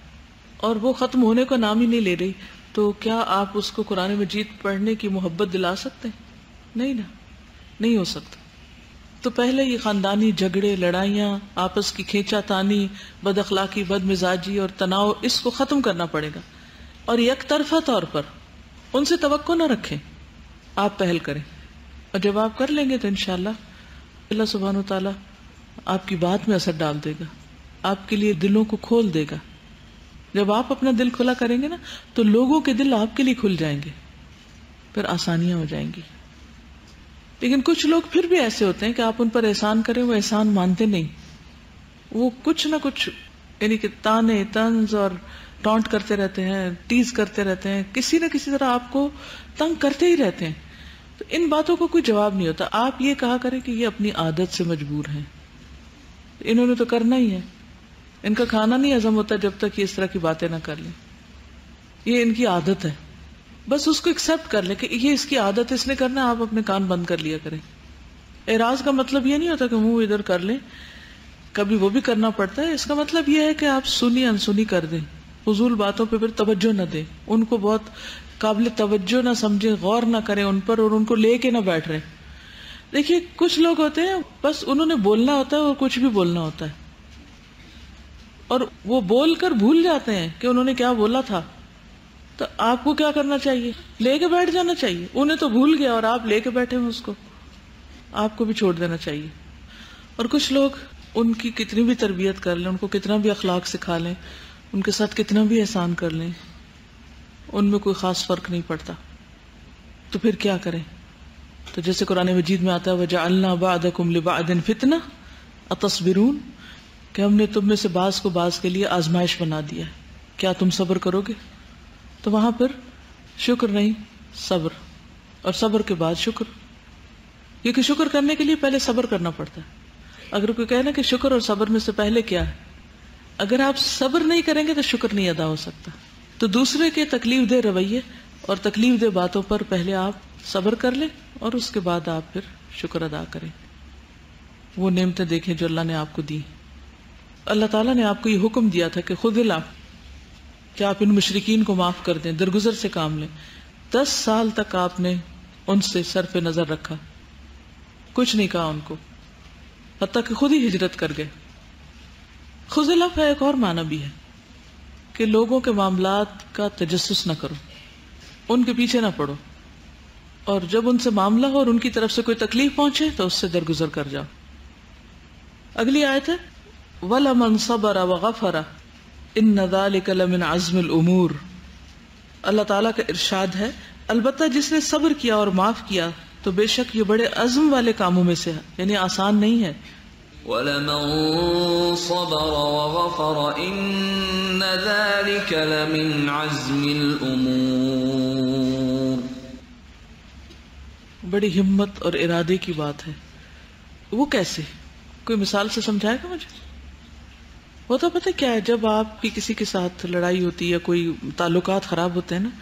और वो ख़त्म होने का नाम ही नहीं ले रही, तो क्या आप उसको कुरान मजीद पढ़ने की मोहब्बत दिला सकते हैं? नहीं ना, नहीं हो सकता। तो पहले ये ख़ानदानी झगड़े, लड़ाइयाँ, आपस की खींचा तानी, बदअखलाकी, बदमिजाजी और तनाव, इसको ख़त्म करना पड़ेगा। और यकतरफा तौर पर उनसे तवक्को न रखें, आप पहल करें, और जब आप कर लेंगे तो इंशाल्लाह अल्लाह सुब्हानहू तआला आपकी बात में असर डाल देगा, आपके लिए दिलों को खोल देगा। जब आप अपना दिल खुला करेंगे ना, तो लोगों के दिल आपके लिए खुल जाएंगे, फिर आसानियाँ हो जाएंगी। लेकिन कुछ लोग फिर भी ऐसे होते हैं कि आप उन पर एहसान करें, वो एहसान मानते नहीं, वो कुछ ना कुछ, यानी कि ताने तंज और टॉन्ट करते रहते हैं, टीज करते रहते हैं, किसी न किसी तरह आपको तंग करते ही रहते हैं। तो इन बातों को कोई जवाब नहीं होता। आप ये कहा करें कि ये अपनी आदत से मजबूर हैं, इन्होंने तो करना ही है, इनका खाना नहीं हजम होता जब तक ये इस तरह की बातें ना कर लें, ये इनकी आदत है। बस उसको एक्सेप्ट कर लें कि ये इसकी आदत, इसने करना, आप अपने कान बंद कर लिया करें। एराज का मतलब ये नहीं होता कि मुंह इधर कर लें, कभी वो भी करना पड़ता है। इसका मतलब ये है कि आप सुनी अनसुनी कर दें, फजूल बातों पे फिर तवज्जो न दें, उनको बहुत काबिल तवज्जो ना समझे, गौर ना करें उन पर और उनको लेके ना बैठ रहे। देखिए कुछ लोग होते हैं बस उन्होंने बोलना होता है और कुछ भी बोलना होता है, और वो बोलकर भूल जाते हैं कि उन्होंने क्या बोला था। तो आपको क्या करना चाहिए? लेके बैठ जाना चाहिए। उन्हें तो भूल गया और आप लेके बैठे हैं उसको, आपको भी छोड़ देना चाहिए। और कुछ लोग उनकी कितनी भी तरबियत कर लें, उनको कितना भी अखलाक सिखा लें, उनके साथ कितना भी एहसान कर लें, उनमें कोई ख़ास फ़र्क नहीं पड़ता। तो फिर क्या करें? तो जैसे कुरान मजीद में आता है वजअलना बअदकुम लिबअदिन फितना अतसबिरून, कि हमने तुम में से बाज़ को बाज़ के लिए आजमाइश बना दिया है, क्या तुम सब्र करोगे? तो वहाँ पर शुक्र नहीं, सब्र, और सब्र के बाद शुक्र, क्योंकि शुक्र करने के लिए पहले सब्र करना पड़ता है। अगर कोई कहे ना कि शुक्र और सब्र में से पहले क्या है, अगर आप सब्र नहीं करेंगे तो शुक्र नहीं अदा हो सकता। तो दूसरे के तकलीफ दे रवैये और तकलीफ दे बातों पर पहले आप सब्र कर लें और उसके बाद आप फिर शुक्र अदा करें। वो नेमतें देखें जो अल्लाह ने आपको दी। अल्लाह ताला ने आपको ये हुक्म दिया था कि खुदिला कि आप इन मुशरिकीन को माफ़ कर दें, दरगुजर से काम लें। 10 साल तक आपने उनसे सर पे नज़र रखा, कुछ नहीं कहा उनको, हत्ता कि खुद ही हिजरत कर गए। खुजिला का एक और माना भी है कि लोगों के मामलात का तजस्सुस न करो, उनके पीछे ना पड़ो, और जब उनसे मामला हो और उनकी तरफ से कोई तकलीफ पहुंचे तो उससे दरगुजर कर जाओ। अगली आयत है वला मन सबरा व गफरा इन्न ज़ालिका लमिन अज़्मिल उमूर। अल्लाह ताला का इरशाद है, अलबत्ता जिसने सब्र किया और माफ किया तो बेशक ये बड़े अज़्म वाले कामों में से है, यानी आसान नहीं है। وَلَمَنْ صَبَرَ وَغَفَرَ إِنَّ ذَلِكَ لَمِنْ عَزْمِ الْأُمُورِ। बड़ी हिम्मत और इरादे की बात है। वो कैसे? कोई मिसाल से समझाएगा मुझे? वो तो पता क्या है, जब आपकी किसी के साथ लड़ाई होती है या कोई ताल्लुकात ख़राब होते हैं ना,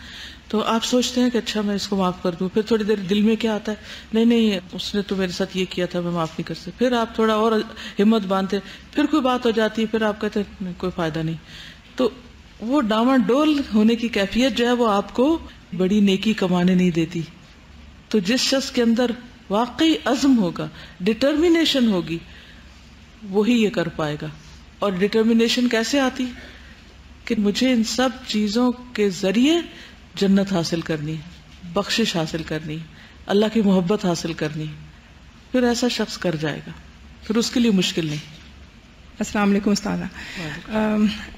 तो आप सोचते हैं कि अच्छा मैं इसको माफ़ कर दूं, फिर थोड़ी देर दिल में क्या आता है, नहीं नहीं उसने तो मेरे साथ ये किया था, मैं माफ़ नहीं कर सकता। फिर आप थोड़ा और हिम्मत बांधते, फिर कोई बात हो जाती है, फिर आप कहते हैं कोई फ़ायदा नहीं। तो वो डामाडोल होने की कैफियत जो है वो आपको बड़ी नेकी कमाने नहीं देती। तो जिस शख्स के अंदर वाकई अज़्म होगा, डिटर्मिनेशन होगी, वही ये कर पाएगा। और डिटर्मिनेशन कैसे आती? कि मुझे इन सब चीज़ों के ज़रिए जन्नत हासिल करनी है, बख्शिश हासिल करनी है, अल्लाह की मोहब्बत हासिल करनी है। फिर ऐसा शख्स कर जाएगा, फिर उसके लिए मुश्किल नहीं। अस्सलाम वालेकुम उस्तादा।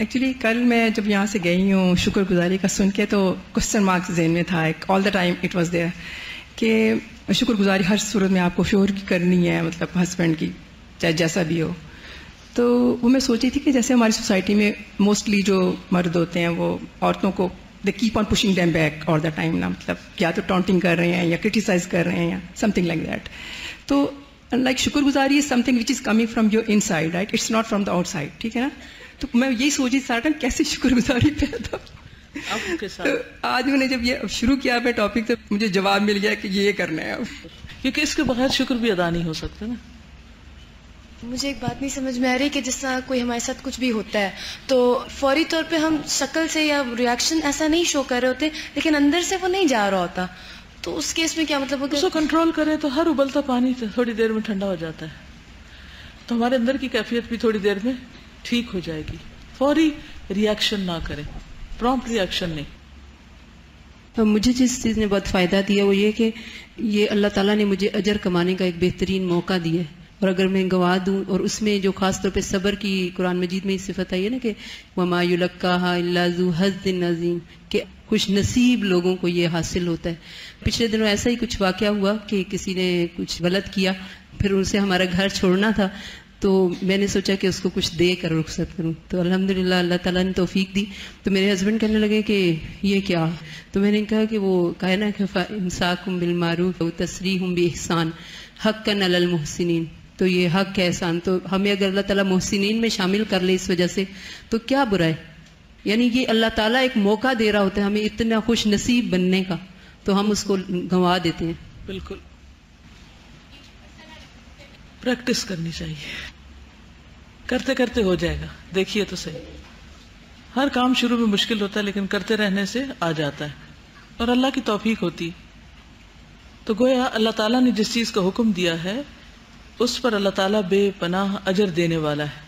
एक्चुअली कल मैं जब यहाँ से गई हूँ शुक्रगुजारी का सुन के, तो क्वेश्चन मार्क्स ज़हन में था एक, all the time it was there कि शुक्रगुजारी हर सूरत में आपको श्योर करनी है, मतलब हस्बैंड की, चाहे जैसा भी हो। तो वो मैं सोची थी कि जैसे हमारी सोसाइटी में मोस्टली जो मर्द होते हैं वो औरतों को दे keep on pushing them back all the time ना, मतलब या तो टॉन्टिंग कर रहे हैं या क्रिटिसाइज कर रहे हैं या समथिंग लाइक दैट। तो लाइक शुक्रगुजारी is something which is coming from your inside right, it's not from the outside, ठीक है ना। तो मैं यही सोची सारा टाइम कैसे शुक्रगुजारी पैदा। तो आज मैंने जब ये शुरू किया मैं टॉपिक, तो मुझे जवाब मिल गया कि ये करना है अब, क्योंकि इसके बगैर शुक्र भी अदा नहीं हो सकता ना। मुझे एक बात नहीं समझ में आ रही कि जिस तरह कोई हमारे साथ कुछ भी होता है तो फौरी तौर पे हम शक्ल से या रिएक्शन ऐसा नहीं शो कर रहे होते, लेकिन अंदर से वो नहीं जा रहा होता। तो उस केस में क्या मतलब होगा? उसको कंट्रोल करें तो हर उबलता पानी थोड़ी देर में ठंडा हो जाता है, तो हमारे अंदर की कैफियत भी थोड़ी देर में ठीक हो जाएगी। फौरी रिएक्शन ना करें, प्रॉम्प्ट रिएक्शन नहीं। तो मुझे जिस चीज़ ने बहुत फ़ायदा दिया वो ये कि ये अल्लाह ताला ने मुझे अजर कमाने का एक बेहतरीन मौका दिया है। और अगर मैं गवा दूं, और उसमें जो ख़ास तौर पे सब्र की कुरान मजीद में ये सिफत आई है ना कि वमा युलक्काहा इल्ला ज़ू हज़्ज़िन अज़ीम, कि खुश नसीब लोगों को ये हासिल होता है। पिछले दिनों ऐसा ही कुछ वाक़या हुआ कि किसी ने कुछ गलत किया, फिर उसे हमारा घर छोड़ना था, तो मैंने सोचा कि उसको कुछ दे कर रुखसत करूँ। तो अल्हम्दुलिल्लाह अल्लाह ताला ने तौफीक दी। तो मेरे हस्बैंड कहने लगे कि ये क्या, तो मैंने कहा कि वो कहे ना कि इमसाकुम बिल मारूफ व तसरीहुम बि इहसान हक़्क़न अलल मुहसिनीन, तो ये हक है एहसान। तो हमें अगर अल्लाह ताला मोहसिनीन में शामिल कर ले इस वजह से तो क्या बुरा है? यानी ये अल्लाह ताला एक मौका दे रहा होता है हमें इतना खुश नसीब बनने का, तो हम उसको गंवा देते हैं। बिल्कुल प्रैक्टिस करनी चाहिए, करते करते हो जाएगा। देखिए तो सही, हर काम शुरू में मुश्किल होता है लेकिन करते रहने से आ जाता है। और अल्लाह की तौफीक होती। तो गोया अल्लाह ताला ने जिस चीज़ का हुक्म दिया है उस पर अल्लाह ताला बेपनाह अजर देने वाला है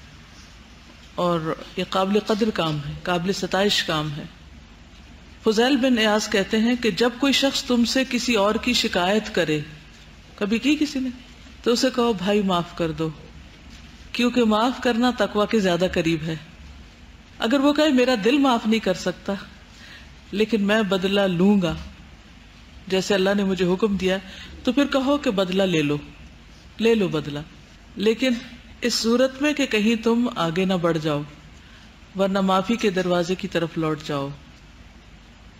और ये काबिल कदर काम है, काबिल सताइश काम है। फुजैल बिन इयास कहते हैं कि जब कोई शख्स तुमसे किसी और की शिकायत करे, कभी की किसी ने, तो उसे कहो भाई माफ़ कर दो, क्योंकि माफ़ करना तकवा के ज़्यादा करीब है। अगर वो कहे मेरा दिल माफ़ नहीं कर सकता लेकिन मैं बदला लूँगा जैसे अल्लाह ने मुझे हुक्म दिया, तो फिर कहो कि बदला ले लो बदला, लेकिन इस सूरत में कि कहीं तुम आगे ना बढ़ जाओ, वरना माफ़ी के दरवाजे की तरफ लौट जाओ,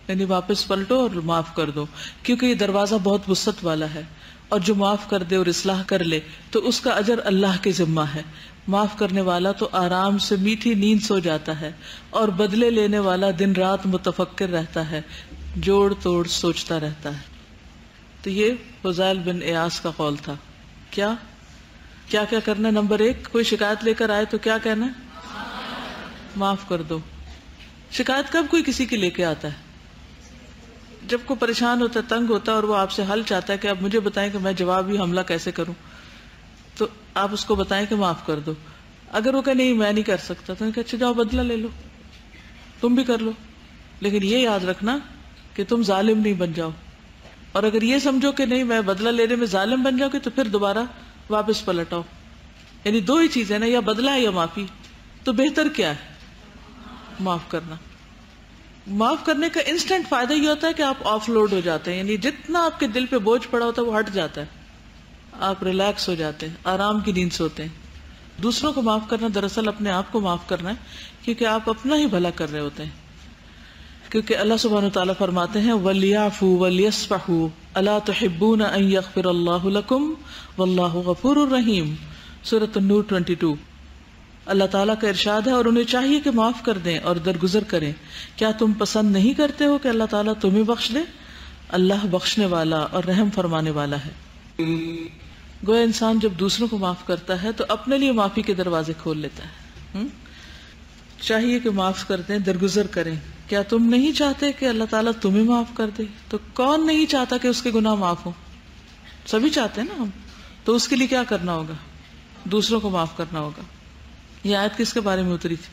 यानी वापस पलटो और माफ़ कर दो, क्योंकि ये दरवाज़ा बहुत वुसअत वाला है। और जो माफ़ कर दे और इस्लाह कर ले तो उसका अजर अल्लाह के ज़िम्मा है। माफ़ करने वाला तो आराम से मीठी नींद सो जाता है और बदले लेने वाला दिन रात मुतफक्किर रहता है, जोड़ तोड़ सोचता रहता है। तो ये फुज़ैल बिन इयास का कौल था। क्या क्या क्या करना है? नंबर एक, कोई शिकायत लेकर आए तो क्या कहना है? माफ़ कर दो। शिकायत कब कोई किसी की लेके आता है? जब कोई परेशान होता है, तंग होता है और वो आपसे हल चाहता है कि आप मुझे बताएं कि मैं जवाबी हमला कैसे करूं, तो आप उसको बताएं कि माफ़ कर दो। अगर वो कहे नहीं मैं नहीं कर सकता, तो अच्छा जाओ बदला ले लो, तुम भी कर लो, लेकिन ये याद रखना कि तुम जालिम नहीं बन जाओ। और अगर ये समझो कि नहीं मैं बदला लेने में जालिम बन जाओगे तो फिर दोबारा वापस पलट आओ। यानी दो ही चीज़ें ना, या बदला है या माफ़ी, तो बेहतर क्या है? माफ़ करना। माफ़ करने का इंस्टेंट फ़ायदा ये होता है कि आप ऑफलोड हो जाते हैं, यानी जितना आपके दिल पे बोझ पड़ा होता है वो हट जाता है, आप रिलैक्स हो जाते हैं, आराम की नींद सोते हैं। दूसरों को माफ़ करना दरअसल अपने आप को माफ़ करना है, क्योंकि आप अपना ही भला कर रहे होते हैं। क्योंकि अल्लाह सुब्हानहू तआला फरमाते हैं वलियाफू वलियस्फहू अला तुहिब्बूना अन यग़फिरल्लाहु लकुम वल्लाहु गफूरुर रहीम, सूरह नूर 22। अल्लाह ताला का इरशाद है और उन्हें चाहिए कि माफ़ कर दें और दरगुजर करें। क्या तुम पसंद नहीं करते हो कि अल्लाह ताला तुम्हें बख्श दे? अल्लाह बख्शने वाला और रहम फरमाने वाला है। गोया इंसान जब दूसरों को माफ़ करता है तो अपने लिए माफ़ी के दरवाजे खोल लेता है। चाहिए कि माफ़ कर दें, दरगुजर करें। क्या तुम नहीं चाहते कि अल्लाह ताला तुम्हें माफ़ कर दे? तो कौन नहीं चाहता कि उसके गुनाह माफ़ हो? सभी चाहते हैं ना हम। तो उसके लिए क्या करना होगा? दूसरों को माफ़ करना होगा। यह आयत किसके बारे में उतरी थी?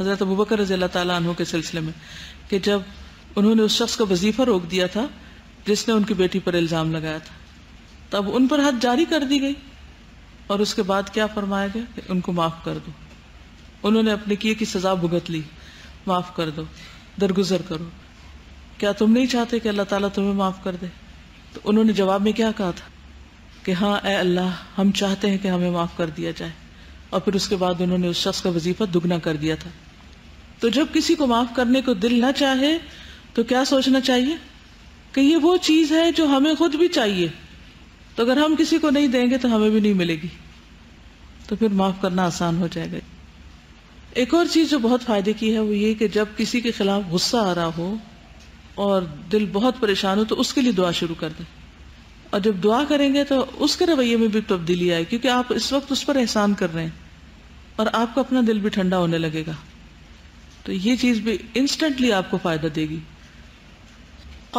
हज़रत अबू बकर रज़ियल्लाहु ताला अन्हु के सिलसिले में, कि जब उन्होंने उस शख्स का वजीफ़ा रोक दिया था जिसने उनकी बेटी पर इल्ज़ाम लगाया था, तब उन पर हद जारी कर दी गई और उसके बाद क्या फरमाया गया कि उनको माफ़ कर दो। उन्होंने अपने किए की सज़ा भुगत ली। माफ़ कर दो, दरगुजर करो। क्या तुम नहीं चाहते कि अल्लाह ताला तुम्हें माफ़ कर दे? तो उन्होंने जवाब में क्या कहा था कि हाँ ए अल्लाह, हम चाहते हैं कि हमें माफ़ कर दिया जाए। और फिर उसके बाद उन्होंने उस शख्स का वजीफा दुगना कर दिया था। तो जब किसी को माफ़ करने को दिल ना चाहे तो क्या सोचना चाहिए? कि ये वो चीज़ है जो हमें खुद भी चाहिए, तो अगर हम किसी को नहीं देंगे तो हमें भी नहीं मिलेगी, तो फिर माफ़ करना आसान हो जाएगा। एक और चीज़ जो बहुत फ़ायदे की है वो ये कि जब किसी के खिलाफ गुस्सा आ रहा हो और दिल बहुत परेशान हो तो उसके लिए दुआ शुरू कर दें। और जब दुआ करेंगे तो उसके रवैये में भी तब्दीली आए, क्योंकि आप इस वक्त उस पर एहसान कर रहे हैं और आपका अपना दिल भी ठंडा होने लगेगा। तो ये चीज़ भी इंस्टेंटली आपको फ़ायदा देगी।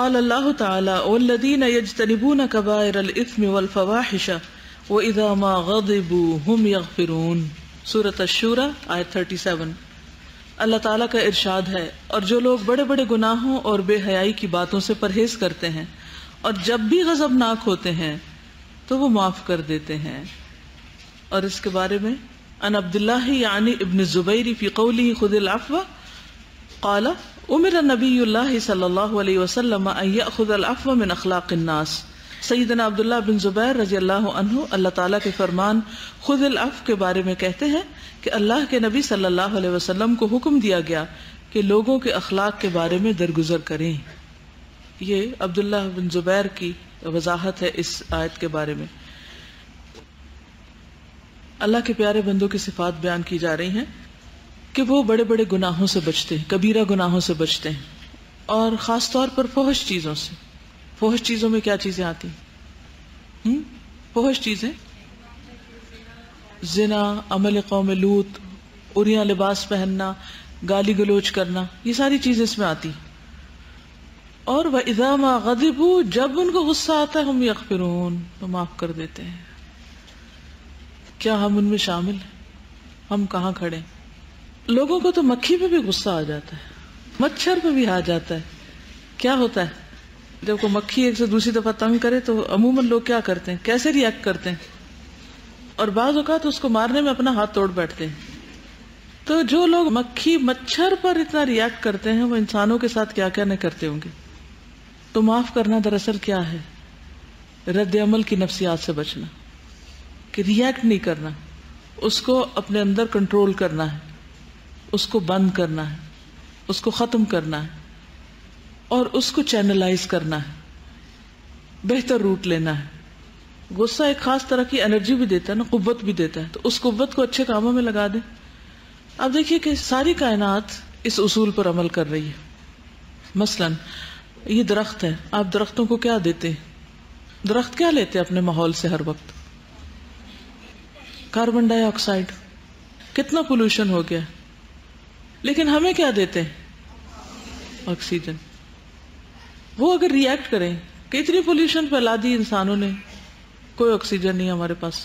क़ाल अल्लाह तआला वल्लज़ीना यज्तनिबूना कबाइरल इस्मि वल फ़वाहिशा व इज़ा मा गज़िबू हुम यग़फिरून, सूरत अश्शूरा आयत 37। अल्लाह ताला का इरशाद है और जो लोग बड़े बड़े गुनाहों और बेहयाई की बातों से परहेज करते हैं और जब भी गज़बनाक होते हैं तो वो माफ़ कर देते हैं। और इसके बारे में अन अब्दुल्लाह यानी इब्न ज़ुबैर फ़ी क़ौलिही ख़ुज़िल अफ़्वा क़ाला उमिर नबीयुल्लाह सल्लल्लाहु अलैहि वसल्लम अन यख़ुज़ल अफ़्वा मिन अख़लाक़िन नास। सैयदना अब्दुल्लाह बिन ज़ुबैर रज़ियल्लाहु अन्हु अल्लाह ताला के फरमान ख़ुज़िल अफ़्व के बारे में कहते हैं कि अल्लाह के नबी सल्लल्लाहु अलैहि वसल्लम को हुक्म दिया गया कि लोगों के अखलाक के बारे में दरगुजर करें। ये अब्दुल्लाह बिन ज़ुबैर की वजाहत है इस आयत के बारे में। अल्लाह के प्यारे बंदों की सिफात बयान की जा रही हैं कि वो बड़े बड़े गुनाहों से बचते हैं, कबीरा गुनाहों से बचते हैं, और ख़ास तौर पर फहश चीज़ों से। फहश चीज़ों में क्या चीज़ें आती हैं? फहश चीज़ें ज़िना, अमल कौम लूत, उरिया लिबास पहनना, गाली गलोच करना, ये सारी चीज़ें इसमें आती। और व इज़ा मा गज़िबू, जब उनको गुस्सा आता है, हम यग़फ़िरून, तो माफ कर देते हैं। क्या हम उनमें शामिल हैं? हम कहाँ खड़े हैं? लोगों को तो मक्खी पे भी गुस्सा आ जाता है, मच्छर पे भी आ जाता है। क्या होता है जब कोई मक्खी एक से दूसरी दफा तंग करे तो अमूमन लोग क्या करते हैं, कैसे रिएक्ट करते हैं? और बाज़ औक़ात तो उसको मारने में अपना हाथ तोड़ बैठते हैं। तो जो लोग मक्खी मच्छर पर इतना रिएक्ट करते हैं वो इंसानों के साथ क्या क्या नहीं करते होंगे। तो माफ करना दरअसल क्या है, रद्द अमल की नफ्सियात से बचना, कि रिएक्ट नहीं करना, उसको अपने अंदर कंट्रोल करना है, उसको बंद करना है, उसको ख़त्म करना है और उसको चैनलाइज करना है, बेहतर रूट लेना है। गुस्सा एक ख़ास तरह की एनर्जी भी देता है ना, कुव्वत भी देता है, तो उस कुव्वत को अच्छे कामों में लगा दें। अब देखिए कि सारी कायनात इस उसूल पर अमल कर रही है। मसलन ये दरख्त है, आप दरख्तों को क्या देते हैं? दरख्त क्या लेते हैं अपने माहौल से हर वक्त? Carbon dioxide. कितना पोल्यूशन हो गया, लेकिन हमें क्या देते हैं? ऑक्सीजन। वो अगर रिएक्ट करें कि इतनी पोल्यूशन फैला दी इंसानों ने, कोई ऑक्सीजन नहीं हमारे पास,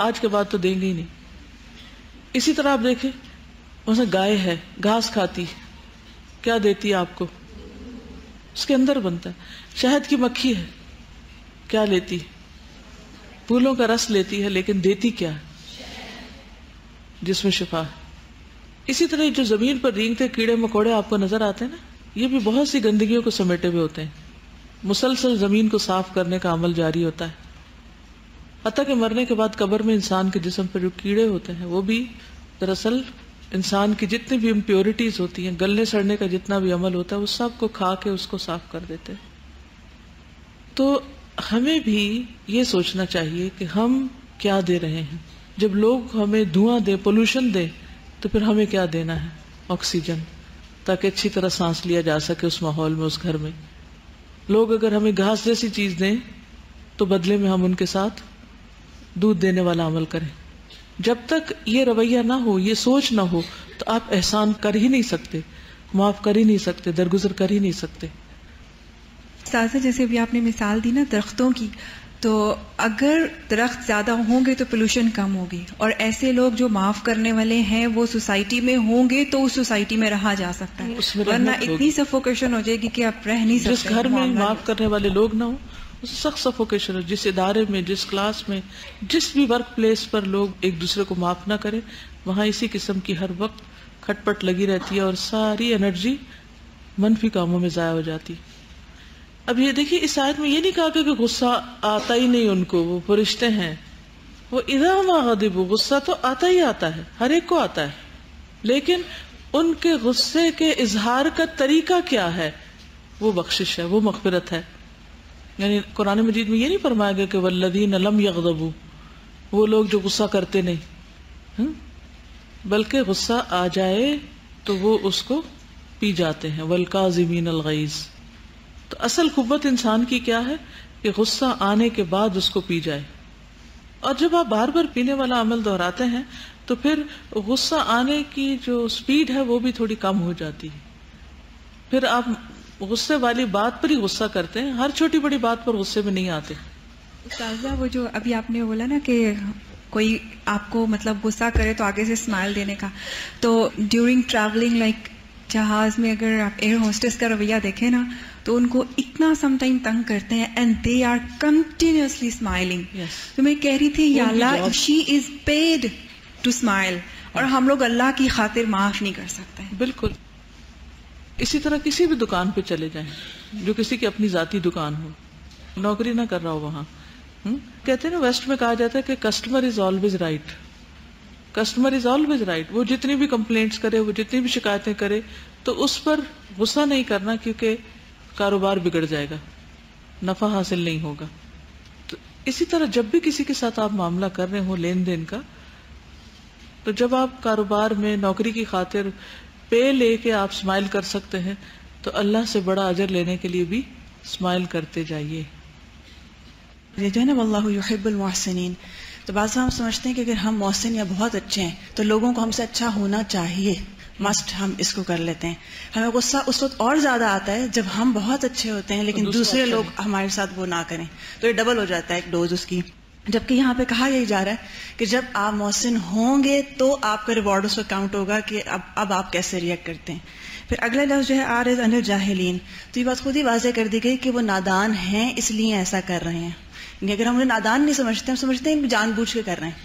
आज के बाद तो देंगे ही नहीं। इसी तरह आप देखें, उसमें गाय है, घास खाती है, क्या देती है आपको? उसके अंदर बनता है। शहद की मक्खी है, क्या लेती है? फूलों का रस लेती है, लेकिन देती क्या है? जिसमें शिफा है। इसी तरह जो ज़मीन पर रेंगते कीड़े मकोड़े आपको नज़र आते हैं ना, ये भी बहुत सी गंदगियों को समेटे हुए होते हैं। मुसलसल ज़मीन को साफ करने का अमल जारी होता है। हत्ता के मरने के बाद कब्र में इंसान के जिस्म पर जो कीड़े होते हैं वो भी दरअसल इंसान की जितनी भी इम्प्योरिटीज़ होती हैं, गलने सड़ने का जितना भी अमल होता है, वो सब को खा के उसको साफ कर देते हैं। तो हमें भी ये सोचना चाहिए कि हम क्या दे रहे हैं। जब लोग हमें धुआं दें, पोल्यूशन दें, तो फिर हमें क्या देना है? ऑक्सीजन, ताकि अच्छी तरह सांस लिया जा सके उस माहौल में, उस घर में। लोग अगर हमें घास जैसी चीज़ दें तो बदले में हम उनके साथ दूध देने वाला अमल करें। जब तक ये रवैया ना हो, ये सोच ना हो, तो आप एहसान कर ही नहीं सकते, माफ़ कर ही नहीं सकते, दरगुजर कर ही नहीं सकते। साज़ा जैसे भी आपने मिसाल दी ना दरख्तों की, तो अगर दरख्त ज़्यादा होंगे तो पोल्यूशन कम होगी, और ऐसे लोग जो माफ़ करने वाले हैं वो सोसाइटी में होंगे तो उस सोसाइटी में रहा जा सकता है, वरना इतनी सफोकेशन हो जाएगी कि आप रह नहीं सकते। जिस घर में माफ़ करने वाले लोग ना हो, उस सख्त सफोकेशन हो। जिस इदारे में, जिस क्लास में, जिस भी वर्क प्लेस पर लोग एक दूसरे को माफ़ ना करें, वहाँ इसी किस्म की हर वक्त खटपट लगी रहती है और सारी एनर्जी मनफी कामों में ज़ाया हो जाती है। अब ये देखिए, इस आयत में ये नहीं कहा कि गुस्सा आता ही नहीं उनको, वो फरिश्ते हैं। वो इज़ा मा गज़िबू, गुस्सा तो आता ही आता है, हर एक को आता है, लेकिन उनके गुस्से के इजहार का तरीका क्या है, वो बख्शिश है, वो मग़फ़िरत है। यानी कुरान मजीद में ये नहीं फरमाया गया कि वल्लज़ीन लम यग़ज़बू, वो लोग जो गुस्सा करते नहीं, बल्कि गुस्सा आ जाए तो वो उसको पी जाते हैं। वल्काज़िमीनल गईज़, तो असल कुव्वत इंसान की क्या है कि गुस्सा आने के बाद उसको पी जाए। और जब आप बार बार पीने वाला अमल दोहराते हैं तो फिर गुस्सा आने की जो स्पीड है वो भी थोड़ी कम हो जाती है। फिर आप गुस्से वाली बात पर ही गुस्सा करते हैं, हर छोटी बड़ी बात पर गुस्से में नहीं आते। उस्ताज़ा वो जो अभी आपने बोला ना कि कोई आपको मतलब गुस्सा करे तो आगे से स्माइल देने का, तो ड्यूरिंग ट्रैवलिंग लाइक जहाज़ में अगर आप एयर होस्टेस का रवैया देखें ना, तो उनको इतना समटाइम तंग करते हैं and they are continuously smiling. तो मैं कह रही थी या अल्लाह, she is paid to smile, और हम लोग अल्लाह की खातिर माफ़ नहीं कर सकते हैं। बिल्कुल। इसी तरह किसी भी दुकान पे चले जाएं, जो किसी की अपनी ज़ाती दुकान हो, नौकरी ना कर रहा हो वहाँ। कहते हैं ना, वेस्ट में कहा जाता है कि customer is always right, customer is always right. वो जितनी भी कंप्लेंट्स करे, वो जितनी भी शिकायतें करे, तो उस पर गुस्सा नहीं करना, क्योंकि कारोबार बिगड़ जाएगा, नफ़ा हासिल नहीं होगा। तो इसी तरह जब भी किसी के साथ आप मामला कर रहे हो लेन देन का, तो जब आप कारोबार में नौकरी की खातिर पे लेके आप स्माइल कर सकते हैं, तो अल्लाह से बड़ा अजर लेने के लिए भी स्माइल करते जाइए। ये जो है ना, वल्लाहु युहिब्बुल मुहसिनीन, तो बात हम समझते हैं कि अगर हम मोहसिन या बहुत अच्छे हैं तो लोगों को हमसे अच्छा होना चाहिए, मस्ट हम इसको कर लेते हैं। हमें गुस्सा उस वक्त और ज़्यादा आता है जब हम बहुत अच्छे होते हैं लेकिन दूसरे लोग हमारे साथ वो ना करें, तो ये डबल हो जाता है एक डोज उसकी। जबकि यहाँ पे कहा यही जा रहा है कि जब आप मोहसिन होंगे तो आपका रिवॉर्ड उसको काउंट होगा कि अब आप कैसे रिएक्ट करते हैं। फिर अगला लफ्ज़ जो है आर इज़ अनिल जाहिलीन, तो ये बात खुद ही वाजह कर दी गई कि वो नादान हैं इसलिए ऐसा कर रहे हैं। यानी अगर हम उन्हें नादान नहीं समझते, हम समझते हैं जानबूझ के कर रहे हैं,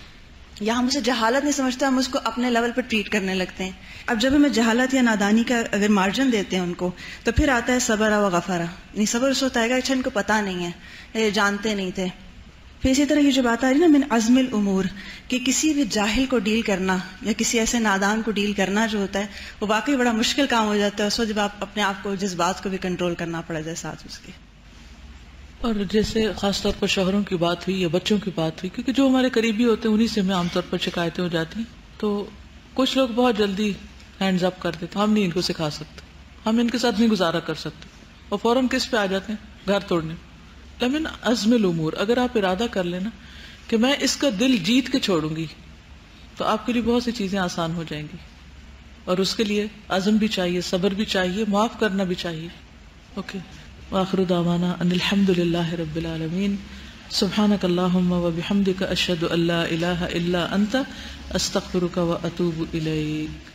या हम उसे जहालत नहीं समझते, हम उसको अपने लेवल पर ट्रीट करने लगते हैं। अब जब हमें जहालत या नादानी का अगर मार्जिन देते हैं उनको, तो फिर आता है सबर व गफारा, यानी सबर उस वक्त आएगा अच्छा इनको पता नहीं है, ये जानते नहीं थे। फिर इसी तरह ये जो बात आ रही है ना मिन अज़मिल उमूर, कि किसी भी जाहिल को डील करना या किसी ऐसे नादान को डील करना जो होता है वो वाकई बड़ा मुश्किल काम हो जाता है उस वक्त जब आप अपने आप को जज्बात को भी कंट्रोल करना पड़ा जाए साथ उसके। और जैसे ख़ासतौर पर शोहरों की बात हुई या बच्चों की बात हुई, क्योंकि जो हमारे करीबी होते हैं उन्हीं से हमें आमतौर पर शिकायतें हो जाती हैं, तो कुछ लोग बहुत जल्दी हैंड्स अप कर देते, हम नहीं इनको सिखा सकते, हम इनके साथ नहीं गुजारा कर सकते, और फ़ौरन किस पे आ जाते हैं? घर तोड़ने। लेकिन अज़मिल उमूर, अगर आप इरादा कर लेना कि मैं इसका दिल जीत के छोड़ूंगी, तो आपके लिए बहुत सी चीज़ें आसान हो जाएंगी, और उसके लिए अज़म भी चाहिए, सब्र भी चाहिए, माफ़ करना भी चाहिए। ओके, आखिर दावाना अल्हम्दुलिल्लाहि रब्बिल आलमीन। सुब्हानकल्लाहुम्मा व बिहम्दिका अशहदु अल्ला इलाहा इल्ला अंता अस्तगफिरुका व अतूबु इलैक।